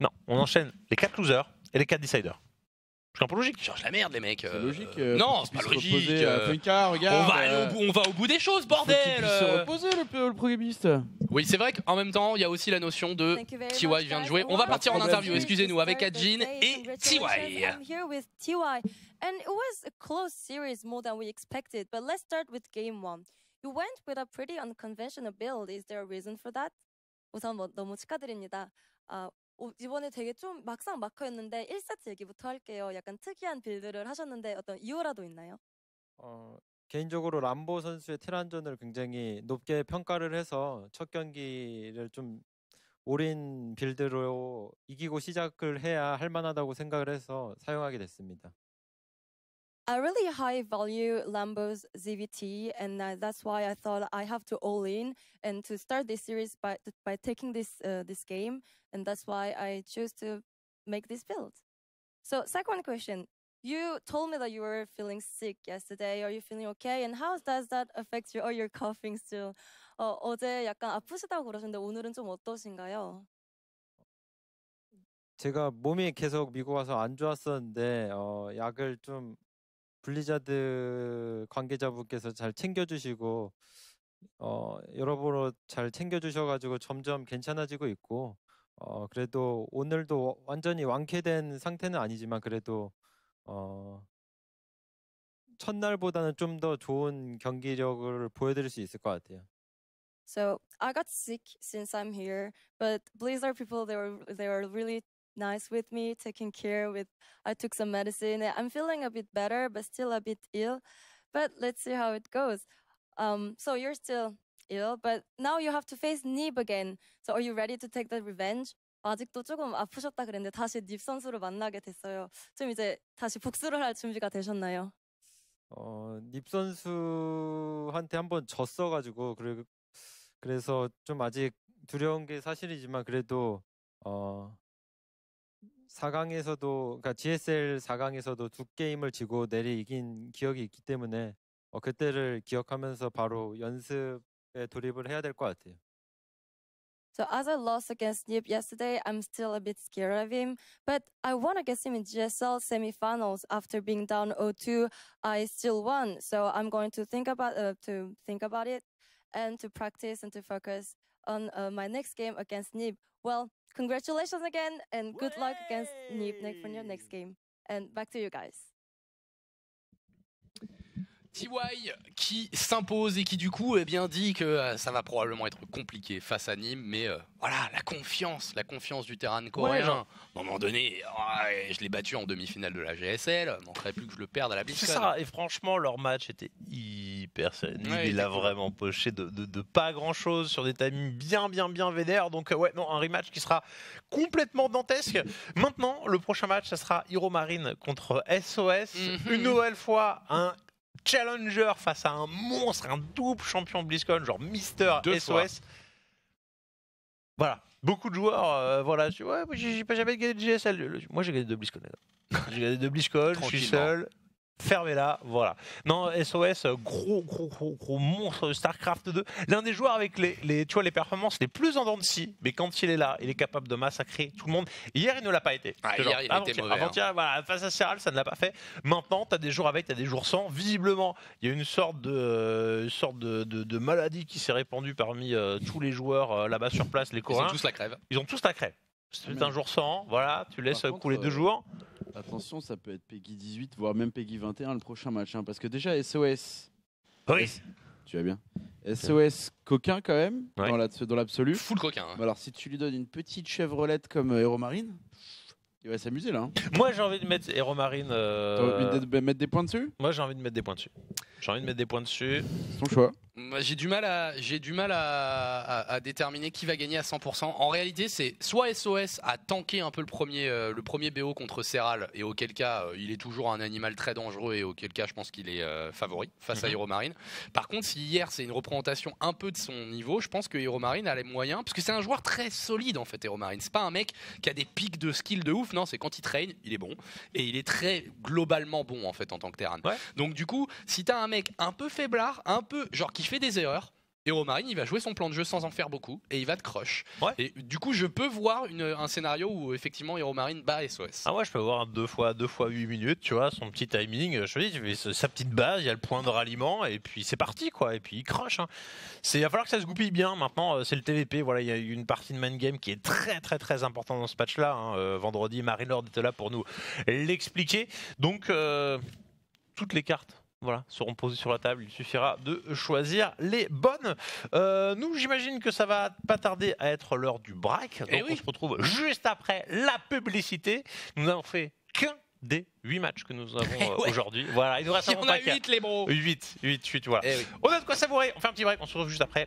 Non, on enchaîne les 4 losers et les 4 deciders. Je suis un peu logique. Ils cherchent la merde, les mecs. C'est logique. Non, c'est pas logique. Funka, regarde, on va au bout des choses, bordel. Il faut se reposer, le programmiste. Oui, c'est vrai qu'en même temps, il y a aussi la notion de TY vient de jouer. On va partir en interview, excusez-nous, avec Adjin et TY. And it was a close series more than we expected, but let's start with game one. You went with a pretty unconventional build. Is there a reason for that? 우선 너무 축하드립니다. 이번에 되게 좀 막상 막하였는데 1세트 얘기부터 할게요. 약간 특이한 빌드를 하셨는데 어떤 이유라도 있나요? 개인적으로 람보 선수의 티란전을 굉장히 높게 평가를 해서 첫 경기를 좀 올인 빌드로 이기고 시작을 해야 할 만하다고 생각을 해서 사용하게 됐습니다. I really high value Lambo's ZVT, and that's why I thought I have to all in and to start this series by taking this game, and that's why I chose to make this build. So second question, you told me that you were feeling sick yesterday. Are you feeling okay? And how does that affect you? Are you coughing still? 어제 약간 아프시다고 그러셨는데 오늘은 좀 어떠신가요? 제가 몸이 계속 미국 와서 안 좋았었는데 약을 좀 블리자드 관계자분께서 잘 챙겨주시고 여러모로 잘 챙겨주셔가지고 점점 괜찮아지고 있고 그래도 오늘도 완전히 완쾌된 상태는 아니지만 그래도 첫날보다는 좀 더 좋은 경기력을 보여드릴 수 있을 것 같아요. So I got sick since I'm here, but Blizzard people they were really nice with me, taking care with. I took some medicine. I'm feeling a bit better, but still a bit ill. But let's see how it goes. So you're still ill, but now you have to face Nib again. So are you ready to take that revenge? 아직도 조금 아프셨다 그랬는데 다시 닙 선수를 만나게 됐어요. 좀 이제 다시 복수를 할 준비가 되셨나요? 닙 선수한테 한번 졌어가지고 그래서 좀 아직 두려운 게 사실이지만 그래도 4강에서도 그러니까 GSL 4강에서도 두 게임을 지고 내리 이긴 기억이 있기 때문에 그때를 기억하면서 바로 연습에 돌입을 해야 될 것 같아요. So as I lost against Nib yesterday, I'm still a bit scared of him, but I won against him in GSL semifinals. After being down 0-2, I still won. So I'm going to think about it and to practice and to focus on my next game against Nib. Well, congratulations again and good luck against Nib for your next game. And back to you guys. TY qui s'impose et qui du coup eh bien, dit que ça va probablement être compliqué face à Nîmes, mais voilà, la confiance du Terran coréen. À un moment donné, je l'ai battu en demi-finale de la GSL, il manquerait plus que je le perde à la BlizzCon. C'est ça, et franchement, leur match était hyper solide, ouais, il a vraiment poché de pas grand-chose sur des timings bien vénères, donc ouais, non, un rematch qui sera complètement dantesque. Maintenant, le prochain match, ça sera heroMarine contre SOS, une nouvelle fois, un challenger face à un monstre, un double champion BlizzCon, genre Mister SOS. Fois. Voilà, beaucoup de joueurs, voilà, ouais, j'ai pas jamais gagné de GSL. Moi j'ai gagné de BlizzCon. J'ai gagné de BlizzCon, je suis seul. Fermez-la, voilà. Non, SOS, gros monstre de Starcraft 2. L'un des joueurs avec les performances les plus en dents de scie, mais quand il est là, il est capable de massacrer tout le monde. Hier, il ne l'a pas été. Ah, hier, il était mauvais. Avant-hier, voilà, face à Serral, ça ne l'a pas fait. Maintenant, tu as des jours avec, tu as des jours sans. Visiblement, il y a une sorte de maladie qui s'est répandue parmi tous les joueurs là-bas sur place, les Coréens. Ils ont tous la crève. C'est un jour sans, voilà, tu laisses couler 2 jours. Attention, ça peut être Peggy 18, voire même Peggy 21 le prochain match, hein, parce que déjà SOS... Oui. Tu vas bien. SOS coquin quand même, ouais. Dans l'absolu. Full coquin. Hein. Alors si tu lui donnes une petite chèvrelette comme heroMarine, il va s'amuser là. Hein. Moi j'ai envie de mettre heroMarine... T'as envie de mettre des points dessus? Moi j'ai envie de mettre des points dessus. J'ai envie de mettre des points dessus. Ton choix. J'ai du mal à déterminer qui va gagner à 100%. En réalité, c'est soit SOS a tanké un peu le premier BO contre Serral, et auquel cas il est toujours un animal très dangereux, et auquel cas je pense qu'il est favori face à heroMarine. Par contre, si hier c'est une représentation un peu de son niveau, je pense que heroMarine a les moyens, parce que c'est un joueur très solide en fait. heroMarine, c'est pas un mec qui a des pics de skill de ouf, non, c'est quand il train, il est bon, et il est très globalement bon en fait en tant que Terran. Ouais. Donc du coup, si t'as un mec un peu faiblard, un peu genre qui fait des erreurs, heroMarine il va jouer son plan de jeu sans en faire beaucoup et il va te crush. Ouais. Et du coup je peux voir un scénario où effectivement heroMarine bat SOS. Ah ouais, je peux voir 2 fois 8 minutes, tu vois, son petit timing, je te dis, sa petite base, il y a le point de ralliement et puis c'est parti quoi, et puis il crush. Hein. Il va falloir que ça se goupille bien, maintenant c'est le TVP, voilà, il y a eu une partie de main game qui est très importante dans ce match là, hein. Vendredi Marine Lord était là pour nous l'expliquer, donc toutes les cartes voilà, seront posées sur la table. Il suffira de choisir les bonnes. Nous, j'imagine que ça va pas tarder à être l'heure du break. Donc on se retrouve juste après la publicité. Nous n'avons fait qu'un des 8 matchs que nous avons aujourd'hui. Voilà, il nous reste 8 les bros. 8, voilà. Oui. On a de quoi savourer. On fait un petit break, on se retrouve juste après.